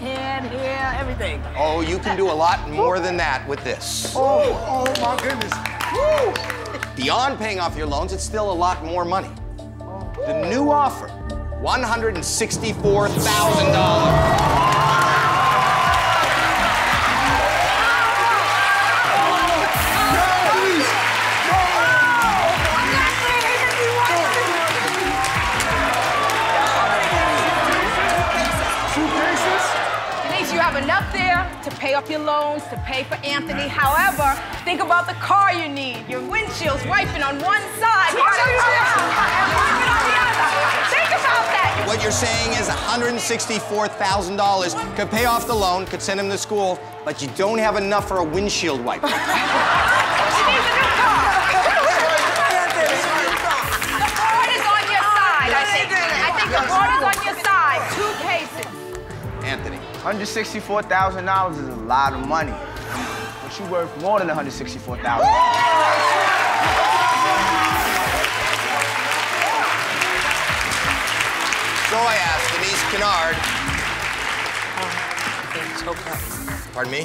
hair, everything. Oh, you can do a lot more than that with this. Oh, oh my goodness. Woo. Beyond paying off your loans, it's still a lot more money. The new offer. one hundred sixty-four thousand dollars. Denise, you have enough there to pay off your loans, to pay for Anthony. However, think about the car you need. Your windshield's wiping on one side. What you're saying is one hundred sixty-four thousand dollars could pay off the loan, could send him to school, but you don't have enough for a windshield wiper. She needs a new car. The board is on your side, I think. I think the board is on your side. Two cases. Anthony. one hundred sixty-four thousand dollars is a lot of money, but you're worth more than one hundred sixty-four thousand dollars. So I asked Denise Canard. Oh, I'm getting choked up. Pardon me?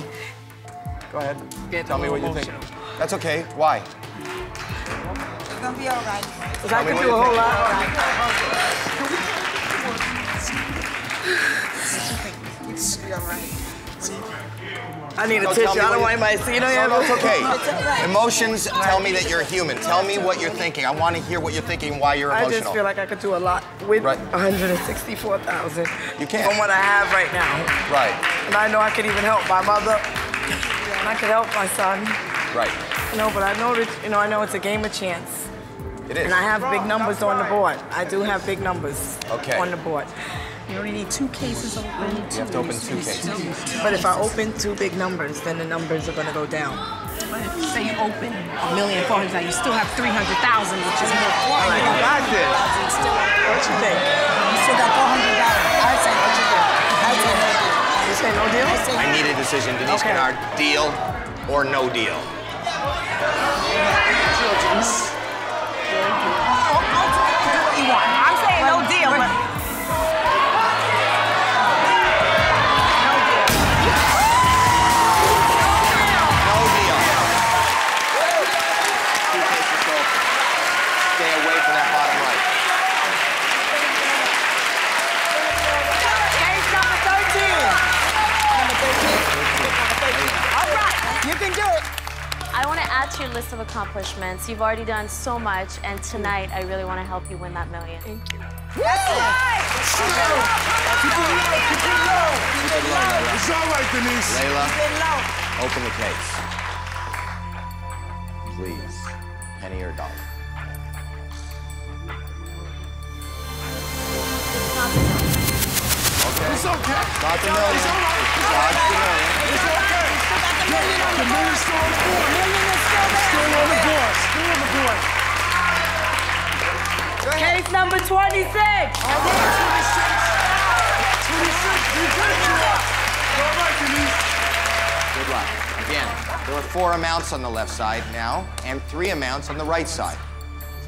Go ahead. Get Tell me what you think. That's okay. Why? It's gonna be all right. Because I can do a whole lot. It's gonna be all right. I need a tissue. I don't want anybody to see. You know, no, no, it's okay. It's all right. Emotions tell me that you're human. Tell me what you're thinking. I want to hear what you're thinking, why you're emotional. I just feel like I could do a lot with right. one hundred sixty-four thousand dollars you can. From what I have right now. Right. And I know I could even help my mother, and I could help my son. Right. You know, but I know that, you know, I know it's a game of chance. It is. And I have big numbers on the board. I do have big numbers okay. on the board. You only need two cases open. You have to open two cases. But if I open two big numbers, then the numbers are going to go down. But if you say you open a million four hundred, you still have three hundred thousand, which is more. All right, you got this. What you think? You still got four hundred dollars. I say what you think. I say no deal. You say no deal. I need a decision, Denise Canard. Deal or no deal. Children's. I'm saying no deal. Add to your list of accomplishments. You've already done so much, and tonight I really want to help you win that million. Thank you. That's it. It's all right, Denise. Layla, open the case. Please, penny or dollar. Okay. It's okay. Got the million. Got the million. It's okay. The million's still on the board. Still on the board. Still on the board. Case number twenty-six. All right, twenty-six. twenty-six. You did it, Joel. All right, Denise. Good luck. Again, there are four amounts on the left side now and three amounts on the right side.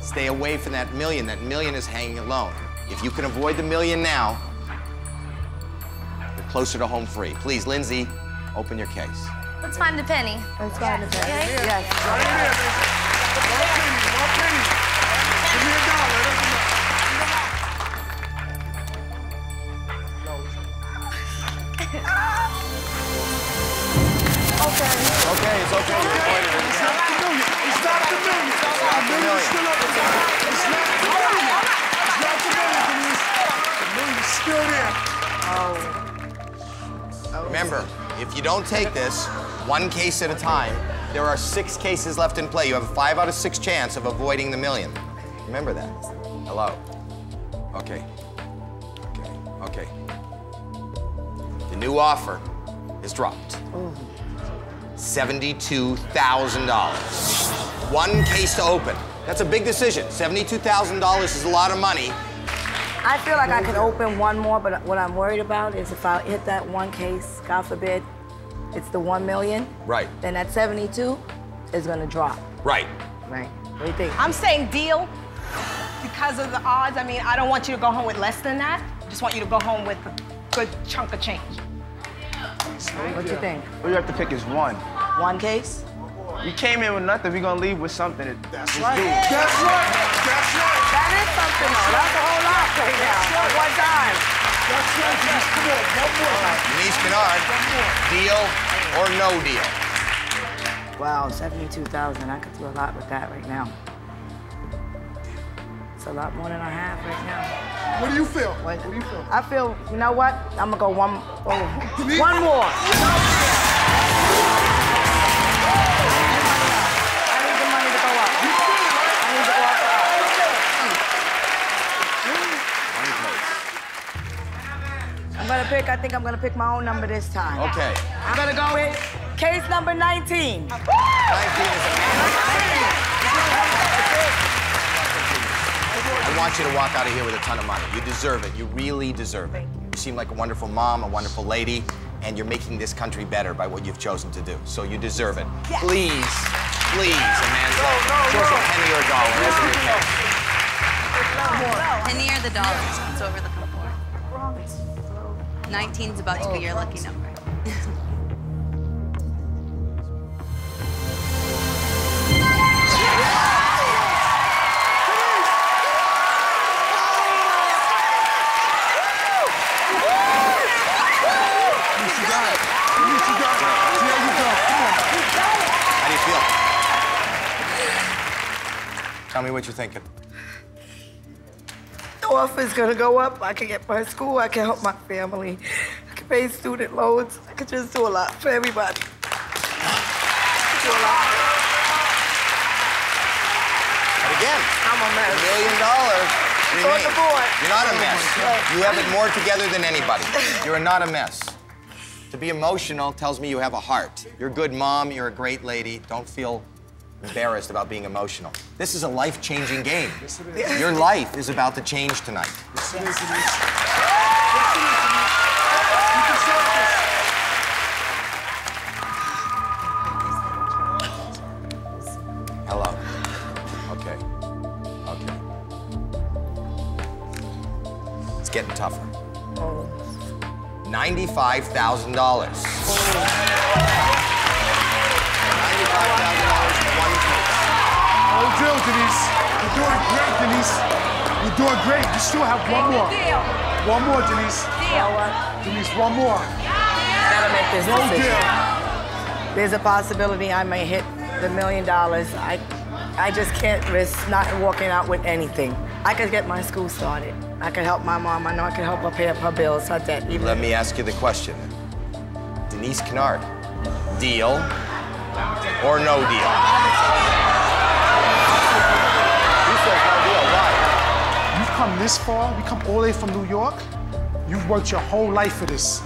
Stay away from that million. That million is hanging alone. If you can avoid the million now, you're closer to home free. Please, Lindsay, open your case. Let's find the penny. Let's find the penny. Yes. Yes. Right here. One penny, one penny. Give me a dollar. Okay. Okay, it's okay. It's not the million. It's not the million. It's not the million. It's not the million. It's not the million. Oh. Oh. Remember, if you don't take this one case at a time, there are six cases left in play. You have a five out of six chance of avoiding the million. Remember that. Hello. Okay. Okay. Okay. The new offer is dropped. Ooh. seventy-two thousand dollars. One case to open. That's a big decision. seventy-two thousand dollars is a lot of money. I feel like I could open one more, but what I'm worried about is if I hit that one case, God forbid, it's the one million. Right. Then that seventy-two is gonna drop. Right. Right. What do you think? I'm saying deal because of the odds. I mean, I don't want you to go home with less than that. I just want you to go home with a good chunk of change. What do you think? What you have to pick is one. One case? We came in with nothing. We're gonna leave with something. That's right. That's right. That's right. That's right. That is something. That's a whole lot right now. At one time. That's right. Just come on. One more. Denise Canard. Deal or no deal? Wow, seventy-two thousand. I could do a lot with that right now. It's a lot more than I have right now. What do you feel? What, what do you feel? I feel, you know what? I'm gonna go one, oh, one more. I need the money to go up. You feel it, right? I need to go up. One case. I'm gonna pick, I think I'm gonna pick my own number this time. Okay. I'm gonna go with case number nineteen. nineteen is I want you to walk out of here with a ton of money. You deserve it. You really deserve it. You seem like a wonderful mom, a wonderful lady, and you're making this country better by what you've chosen to do. So you deserve it. Yes. Please, please, Amanda, show us a penny or a dollar. That's in your case. Penny or the dollar is what's over the floor. nineteen's about to be your lucky number. Tell me what you're thinking. The offer's gonna go up. I can get my school. I can help my family. I can pay student loans. I can just do a lot for everybody. I can do a lot. But again, I'm a mess. A million dollars. On the board. You're not a mess. You have it more together than anybody. You're not a mess. To be emotional tells me you have a heart. You're a good mom. You're a great lady. Don't feel embarrassed about being emotional. This is a life-changing game. Yes, it is. Your life is about to change tonight. Yes, it is. Yes, it is. Yes, it is. You can start this. Hello. Okay. Okay. It's getting tougher. Ninety-five thousand dollars. Ninety-five thousand dollars in one case. No deal, Denise. You're doing great, Denise. You're doing great. You still have one more. One more, Denise. Deal. Denise, one more. Gotta make this decision. No deal. There's a possibility I may hit the million dollars. I, I just can't risk not walking out with anything. I could get my school started. I could help my mom. I know I could help her pay up her bills, her debt. Even. Let me ask you the question. Denise Canard, deal or no deal? He says no deal. Why? You've come this far. We come all the way from New York. You've worked your whole life for this.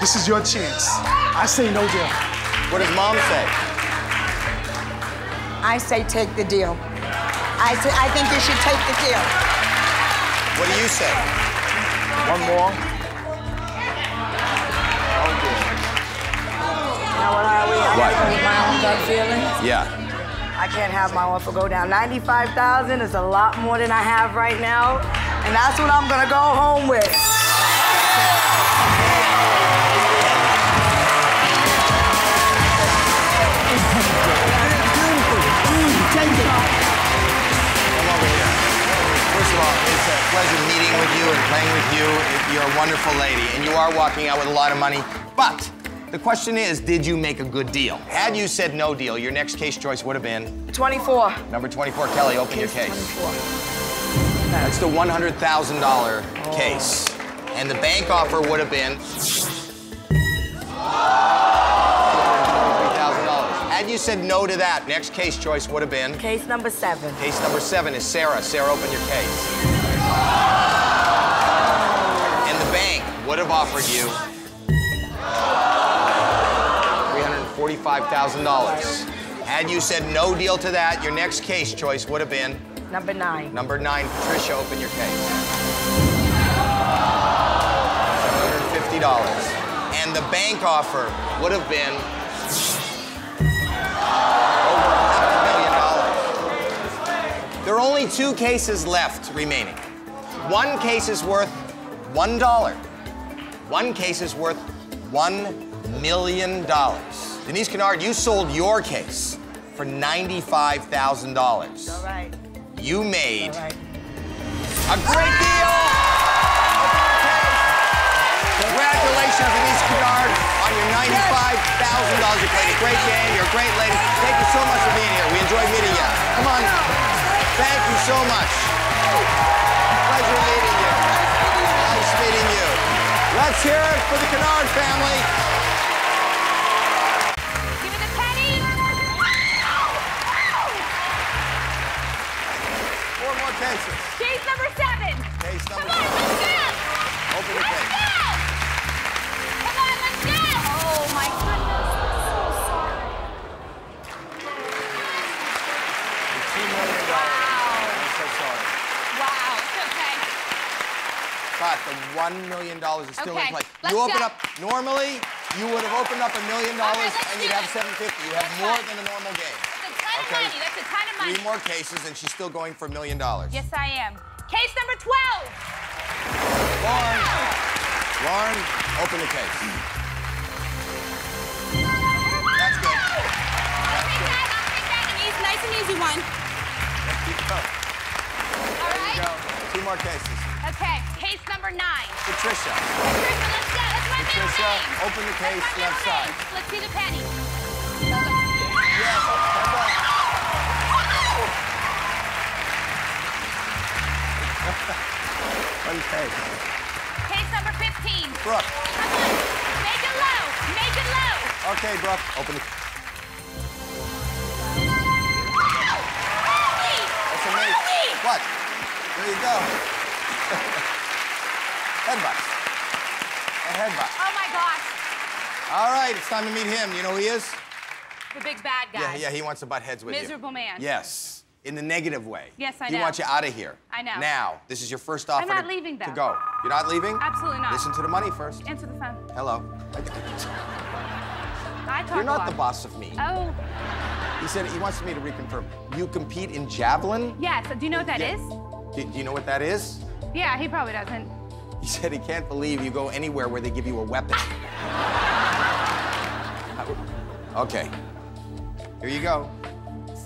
This is your chance. I say no deal. What does mom say? I say take the deal. I, say, I think you should take the deal. What do you say? One more. Okay. You know what, Howie? I have to meet my own gut feelings. Yeah. I can't have my offer go down. ninety-five thousand is a lot more than I have right now, and that's what I'm gonna go home with. Pleasure meeting with you and playing with you. You're a wonderful lady, and you are walking out with a lot of money. But the question is, did you make a good deal? Had you said no deal, your next case choice would have been twenty-four. Number twenty-four, Kelly, open case your case. twenty-four. That's the one hundred thousand dollar case. and the bank offer would have been three thousand dollars. Had you said no to that, next case choice would have been? Case number seven. Case number seven is Sarah. Sarah, open your case. And the bank would have offered you three hundred forty-five thousand dollars. Had you said no deal to that, your next case choice would have been? Number nine. Number nine. Patricia, open your case. seven hundred fifty dollars. And the bank offer would have been over half a million dollars. There are only two cases left remaining. One case is worth one dollar. One case is worth one million dollars. Denise Canard, you sold your case for ninety-five thousand dollars. All right. You made right. a great deal! Congratulations, Denise Canard, on your ninety-five thousand dollars. You played a great game. You're a great lady. Thank you so much for being here. We enjoyed meeting you. Come on. Thank you so much. Pleasure meeting you. Nice meeting you. Let's hear it for the Canard family. Cases. Case number seven. Case number Come on, seven. Let's go. Open the let's case. Go. Come on, let's go. Oh, my goodness. I'm so sorry. fifteen million dollars. Wow. I'm so sorry. Wow. It's okay. But the one million dollars is still okay. in play. Let's you open go. up, normally, you would have opened up a million dollars right, and you'd it. have seven fifty. You have that's more fun. than a normal game. Okay. That's a ton of money. Three more cases, and she's still going for a million dollars. Yes, I am. Case number twelve. Lauren. Wow. Lauren, open the case. Wow. That's good. I'll take that. I'll take that. An easy, nice and easy one. Let's keep it up. All there right. There you go. Two more cases. Okay. Case number nine. Patricia. Patricia, let's go. That's my middle name. Patricia, open the case left side. Let's see the penny. Yes. One case. Case number fifteen. Brooke. Come on. Make it low. Make it low. Okay, Brooke. Open it. Wow! Howie! That's amazing. Howie! What? There you go. Headbutt. A headbutt. Oh, my gosh. All right, it's time to meet him. You know who he is? The big bad guy. Yeah, yeah, he wants to butt heads with you. Miserable man. Yes. In the negative way. Yes, I know. He wants you out of here. I know. Now. This is your first offer I'm not to, leaving, though. to go. You're not leaving? Absolutely not. Listen to the money first. Answer the phone. Hello. I talk You're not a lot. the boss of me. Oh. He said he wants me to reconfirm. You compete in javelin? Yes. Yeah, so do you know what that yeah. is? Do, do you know what that is? Yeah, he probably doesn't. He said he can't believe you go anywhere where they give you a weapon. Okay. Here you go.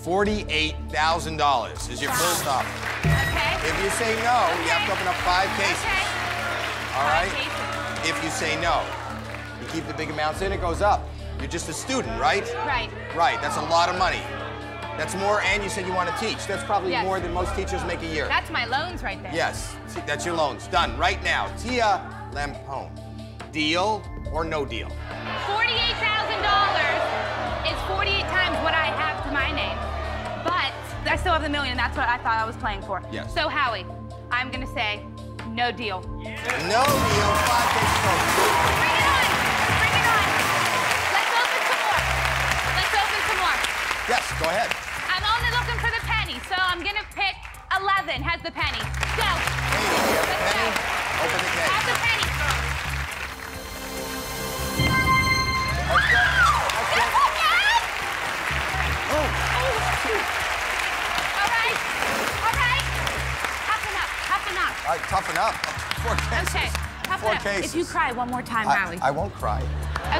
forty-eight thousand dollars is your first offer. Okay. If you say no, okay. you have to open up five cases. Okay. All right? Five cases. If you say no, you keep the big amounts in, it goes up. You're just a student, right? Right. Right, that's a lot of money. That's more, and you said you want to teach. That's probably yes. more than most teachers make a year. That's my loans right there. Yes, see, that's your loans. Done, right now. Tia Lampone, deal or no deal? forty-eight thousand dollars is forty-eight times what I have to my name. But I still have the million, and that's what I thought I was playing for. Yes. So, Howie, I'm going to say no deal. Yeah. No deal. Five days total. Bring it on. Bring it on. Let's open some more. Let's open some more. Yes, go ahead. I'm only looking for the penny, so I'm going to pick eleven. Has the penny. Go. Hey, you have the penny. Go. Open the case. Have the penny. Let's go. Let's go. Oh. Oh. All right, all right. Toughen up, toughen up. All right, toughen up. Four cases. Okay, toughen Four up. Cases. If you cry one more time, I, Howie. I won't cry.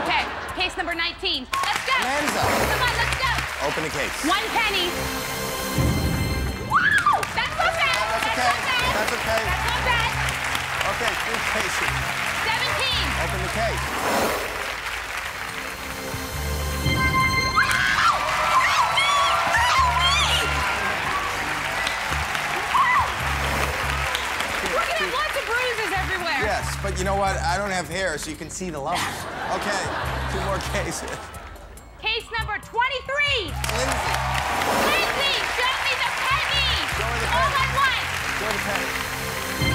Okay, case number nineteen. Let's go. Lanza. Come on, let's go. Open the case. One penny. Woo! That's not bad. That's, that's okay. Not bad. That's okay. That's not bad. Okay, three cases. Seventeen. Open the case. Yes, But you know what? I don't have hair, so you can see the lumps. Okay, two more cases. Case number twenty-three. Lindsay. Lindsay, show me the penny. Show me the penny. All at once. Show me the penny.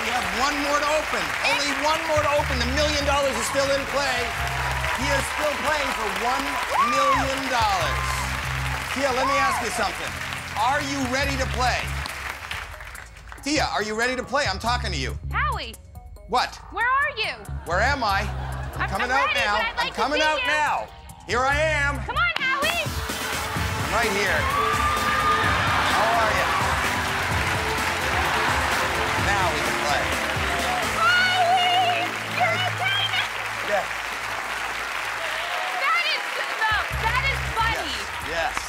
We have one more to open. Only one more to open. The million dollars is still in play. He is still playing for one million dollars. Tia, let me ask you something. Are you ready to play? Tia, are you ready to play? I'm talking to you. Howie. What? Where are you? Where am I? I'm, I'm coming I'm out ready, now. But I'd like I'm coming to out you. now. Here I am. Come on, Howie. I'm right here. How are you? Now we can play. Howie! You're a genius! Yeah. That is no, that is funny. Yes. yes.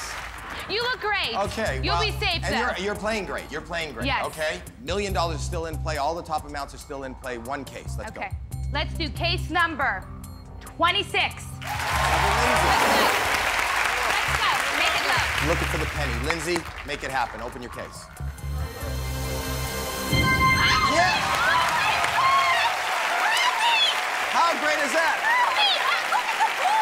You look great. Okay, You'll well, be safe, and though. You're, you're playing great. You're playing great, yes. okay? Million dollars is still in play. All the top amounts are still in play. One case. Let's okay. go. Let's do case number twenty-six. Let's go. Let's go. Make it low. Looking for the penny. Lindsay, make it happen. Open your case. Oh, yeah. Oh, how great is that?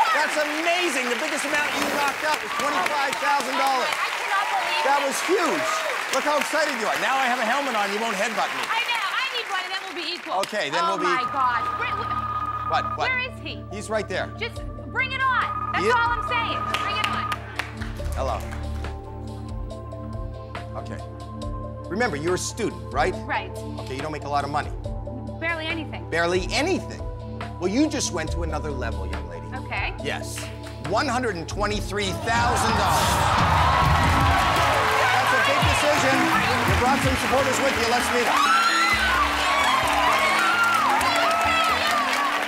That's amazing. The biggest amount you knocked up is twenty-five thousand dollars. I cannot believe that was huge. Look how excited you are. Now I have a helmet on. You won't headbutt me. I know. I need one, and then we'll be equal. Okay, then oh we'll be equal. Oh, my God. Where, where, what? What? Where is he? He's right there. Just bring it on. That's yeah. all I'm saying. Bring it on. Hello. Okay. Remember, you're a student, right? Right. Okay, you don't make a lot of money. Barely anything. Barely anything. Well, you just went to another level, young lady. Okay. Yes. one hundred twenty-three thousand dollars. That's a big decision. You brought some supporters with you. Let's meet them.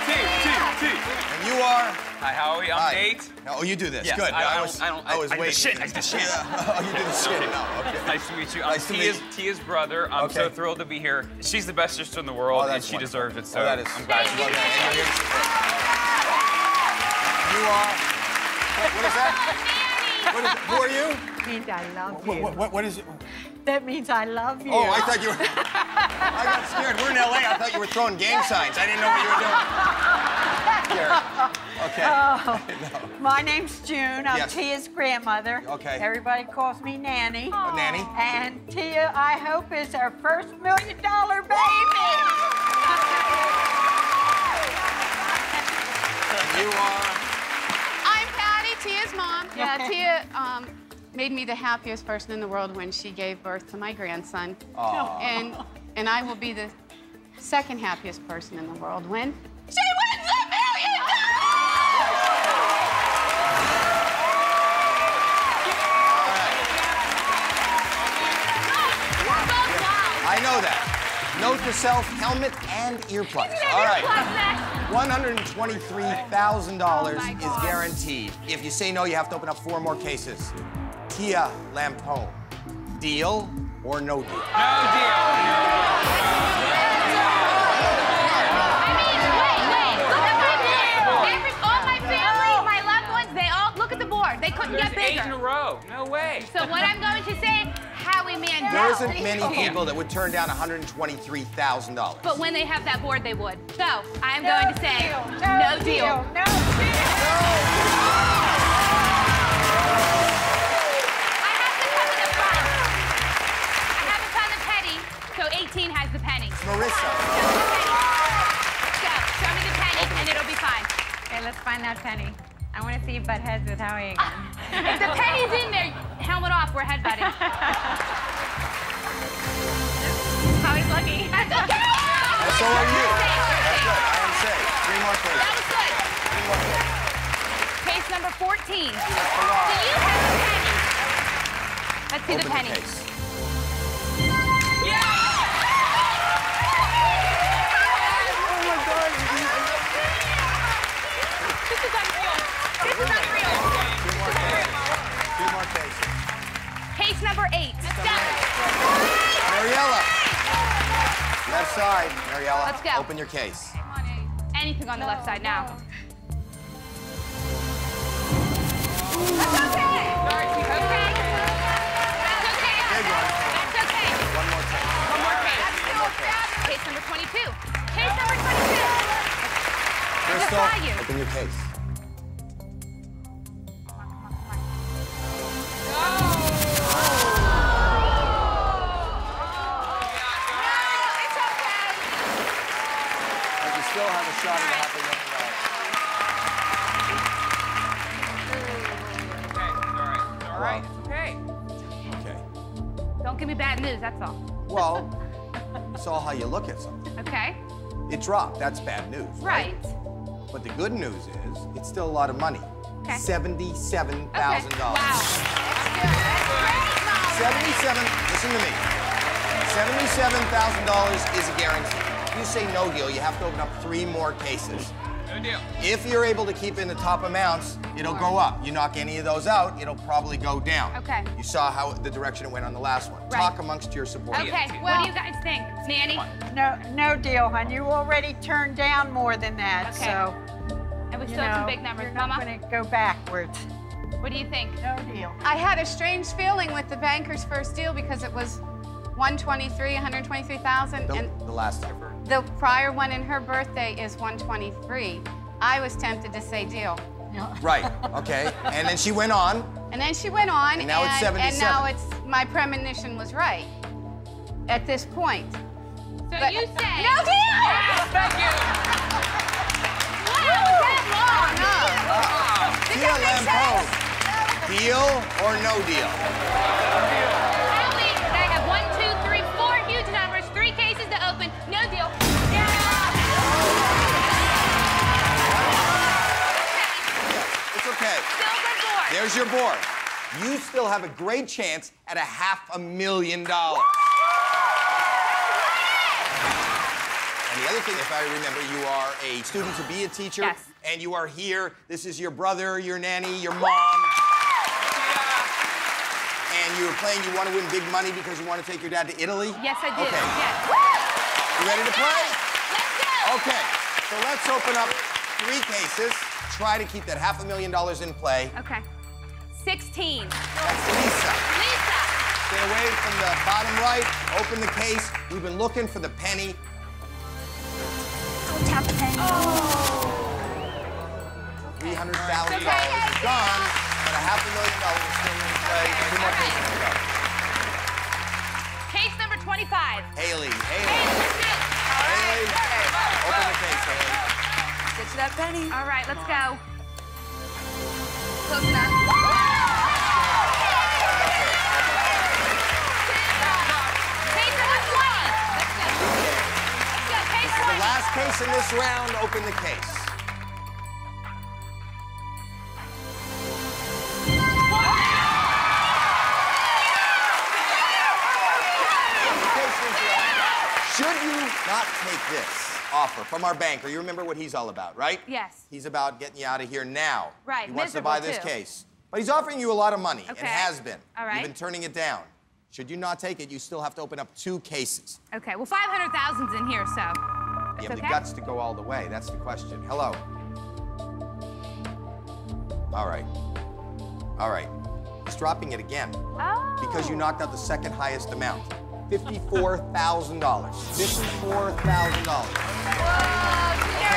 T, T, T. And you are? Hi, Howie. I'm Hi. Nate. No, oh, you do this. Yes, Good. I, I, I was, I don't, I, I was I, waiting. I shit. I did the shit. Yeah. Oh, you did the shit. Okay. No, okay. Nice to meet you. Nice I'm to Tia's, meet you. Tia's brother. I'm okay. so thrilled to be here. She's the best sister in the world, oh, and she wonderful. deserves it. So oh, that is I'm glad you that. You are. What, what is that? What is, who are you? It means I love you. What, what, what, what is it? That means I love you. Oh, I thought you were. I got scared. We're in L A. I thought you were throwing gang signs. I didn't know what you were doing. Here. Okay. Oh, no. My name's June. I'm yes. Tia's grandmother. Okay. Everybody calls me Nanny. Oh, Nanny. And Tia, I hope, is our first million dollar baby. You are. Tia's mom. Yeah, Tia um, made me the happiest person in the world when she gave birth to my grandson. Aww. And and I will be the second happiest person in the world when she wins a million dollars! We're both wild. I know that. Note to self, helmet and earplugs. All right. one hundred twenty-three thousand dollars oh is guaranteed. If you say no, you have to open up four more cases. Tia Lampone, deal or no deal? No deal. I mean, wait, wait. Look at my family. Every, all my family, my loved ones, they all look at the board. They couldn't There's get bigger. Eight in a row. No way. So what I'm going to say. Howie Mandel. There isn't many people that would turn down one hundred twenty-three thousand dollars. But when they have that board, they would. So I'm no going to say deal. No, no deal. deal. No deal. I have the ton of the front. I have a ton of petty, so eighteen has the penny. Marissa. Show me the penny. So show me the penny, and it'll be fine. Okay, let's find that penny. I want to see you butt heads with Howie again. Uh, if the penny's in there, helmet off, we're headbutting. Howie's lucky. That's okay! And so are you. That's good, I am safe. Three more cases. That was good. Three more cases. Case number fourteen. Do you have the penny? Let's see Open the penny. The case. Case number eight. Let's go. Mariella. Left side, Mariella. Let's go. Open your case. Anything on the left side now. That's okay. That's okay. That's okay. That's okay. in your case. Drop. That's bad news. Right. right. But the good news is it's still a lot of money. Okay. seventy-seven thousand dollars. Okay. Wow. seventy-seven, listen to me. seventy-seven thousand dollars is a guarantee. If you say no deal, you have to open up three more cases. No deal. If you're able to keep in the top amounts, it'll go up. You knock any of those out, it'll probably go down. Okay. You saw how the direction it went on the last one. Right. Talk amongst your supporters. Okay, well, what do you guys think? Nanny? No, no deal, hon. You already turned down more than that, okay. so. And we still know, have some big numbers. You're not Mama? Gonna go backwards. What do you think? No deal. I had a strange feeling with the banker's first deal because it was one hundred twenty-three thousand, and the last time. The prior one in her birthday is one twenty-three. I was tempted to say deal. No. Right, okay. And then she went on. And then she went on. And now and, it's seventy-seven. And now it's, my premonition was right at this point. So but, you say. No deal! Yes, thank you. Wow, that long. Oh, no. Wow. Tia Lampone, deal or no deal? No deal. Howie, I have one, two, three, four huge numbers, three cases to open. No deal. Okay. Silver board. There's your board. You still have a great chance at a half a million dollars. And the other thing, if I remember, you are a student to be a teacher. Yes. And you are here. This is your brother, your nanny, your mom. Yeah. And you were playing, you want to win big money because you want to take your dad to Italy? Yes, I did. Okay. Yes. You ready to play? Let's go. Okay. So let's open up three cases. Try to keep that half a million dollars in play. Okay. sixteen. That's Lisa. Lisa. Stay away from the bottom right. Open the case. We've been looking for the penny. Don't tap the penny. Oh. three hundred thousand dollars okay. is gone, but a half a million dollars is still in play. Okay. Two more cases to go. Case number twenty-five. Haley. Haley. Haley. Haley. Right. Open the case, Haley. Get to that penny. All right, let's go. Close enough. Case number twenty. Let's go. Let's go. Case twenty. The last case in this round. Open the case. Should you not take this offer from our banker? You remember what he's all about, right? Yes. He's about getting you out of here now. Right. He wants miserable to buy this too. Case. But he's offering you a lot of money, okay. and has been. All right. You've been turning it down. Should you not take it, you still have to open up two cases. Okay, well, five hundred thousand's in here, so. That's you have okay. the guts to go all the way. That's the question. Hello. All right. All right. He's dropping it again. Oh. Because you knocked out the second highest amount. fifty-four thousand dollars. fifty-four thousand dollars. Okay?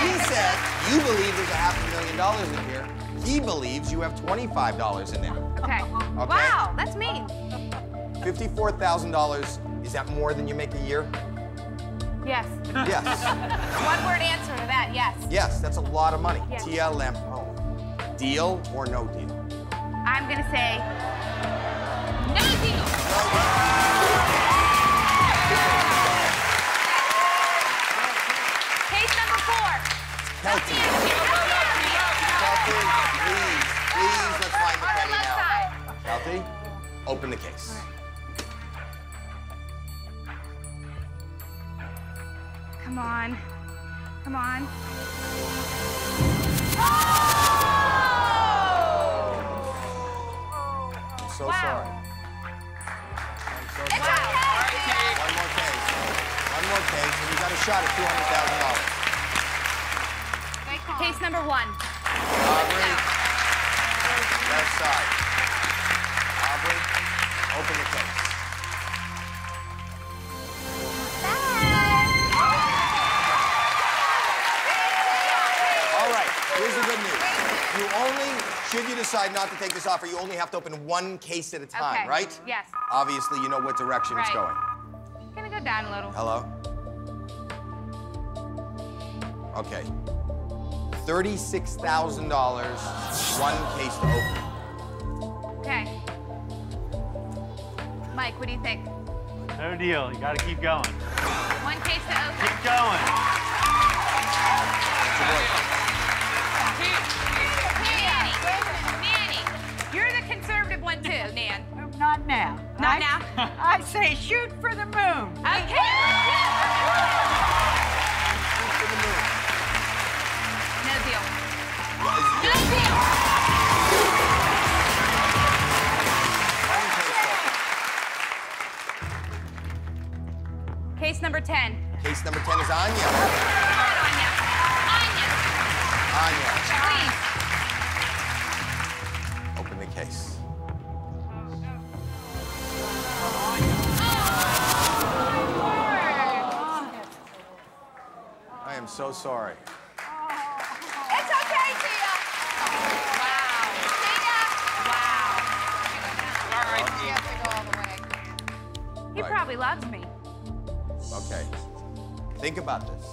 He said you believe there's a half a million dollars in here. He believes you have twenty-five dollars in there. Okay. Okay? Wow, that's mean. fifty-four thousand dollars, is that more than you make a year? Yes. Yes. One word answer to that, yes. Yes, that's a lot of money. Yes. Tia Lampone, deal or no deal? I'm gonna say no deal. No deal. Kelty. Kelty, please, please, let's find the penny now. Kelty, open the case. Come on. Come on. Oh! I'm so wow. sorry. I'm so it's sorry. Okay. One more case. One more case, and you got a shot at two hundred thousand dollars. Case number one. Aubrey, left side. Aubrey, open the case. All right, decide not to take this offer, you only have to open one case at a time, okay. Right? Yes. Obviously, you know what direction right. It's going. I'm gonna go down a little. Hello? Okay. thirty-six thousand dollars, one case to open. Okay. Mike, what do you think? No deal, you gotta keep going. One case to open. Keep going. Nanny, Nanny, you're the conservative one too, Nan. Not now. Not I, now? I say shoot for the moon. Okay. Shoot for the moon. No deal. No deal. Case number ten. Case number ten is Anya. Come on, Anya. Anya. Anya. Please. Open the case. Oh, oh. I am so sorry. Oh. It's okay, Tia. Wow. Tia. Wow. All right, Tia. Have to go all the way. He right. probably loves me. Okay, think about this.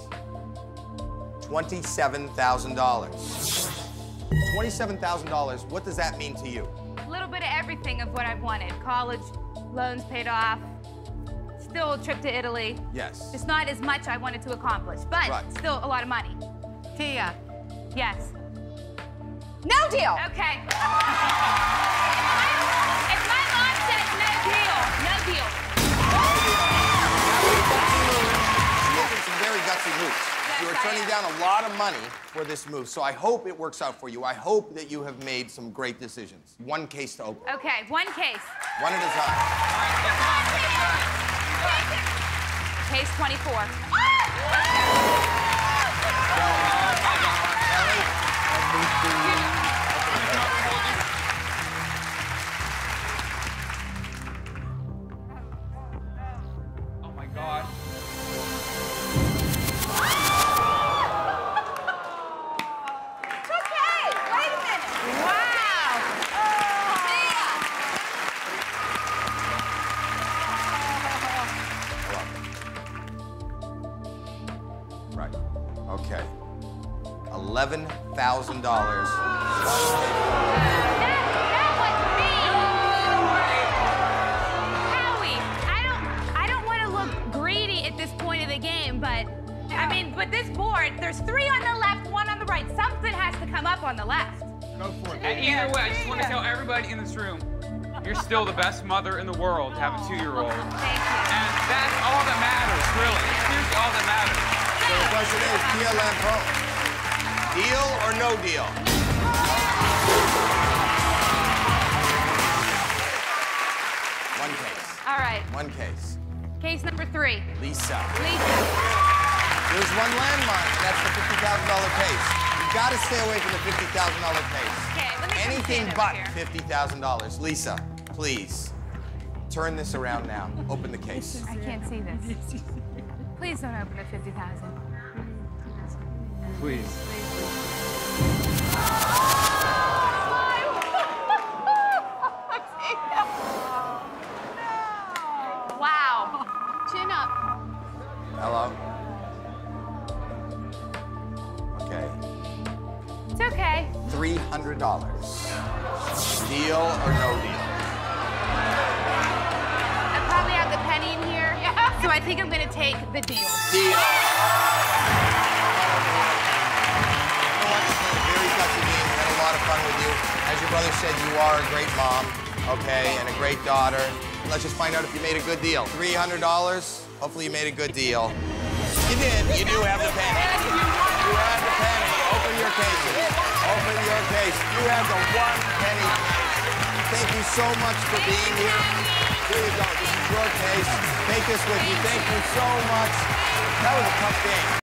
twenty-seven thousand dollars. twenty-seven thousand dollars, what does that mean to you? A little bit of everything of what I've wanted. College loans paid off, still a trip to Italy. Yes. Just not as much I wanted to accomplish, but right. still a lot of money. Tia. Yes. No deal. Okay. if, my, if my mom says no deal, no deal. Very gutsy moves. Yes, you are turning down a lot of money for this move, so I hope it works out for you. I hope that you have made some great decisions. One case to open. Okay, one case. One at a time. Case twenty-four. Kelly and Boosie. Oh my God. eleven thousand dollars. That, that was me. Howie, I don't, I don't want to look greedy at this point of the game, but I mean, but this board, there's three on the left, one on the right. Something has to come up on the left. Go for it. And either way, I just want to tell everybody in this room, you're still the best mother in the world to have a two-year-old. Thank you. And that's all that matters, really. Here's all that matters. So the question is, Tia Lampone. Deal or no deal? One case. All right. One case. Case number three. Lisa. Lisa. There's one landmark. That's the fifty thousand dollar case. You've got to stay away from the fifty thousand dollar case. Okay, let me Anything but fifty thousand dollars. Lisa, please, turn this around now. Open the case. I can't see this. Please don't open the fifty thousand. Please. Wow. Chin up. Hello. Okay. It's okay. Three hundred dollars. Deal or no deal? I probably have the penny in here, yeah. So I think I'm gonna take the deal. Deal. Had a lot of fun with you. As your brother said, you are a great mom, okay, and a great daughter. Let's just find out if you made a good deal. three hundred dollars, hopefully you made a good deal. You did, you do have the penny. You have the penny. Open your case. Open your case. You have the one penny. Thank you so much for being here. Here you go, this is your case. Take this with you. Thank you so much. That was a tough game.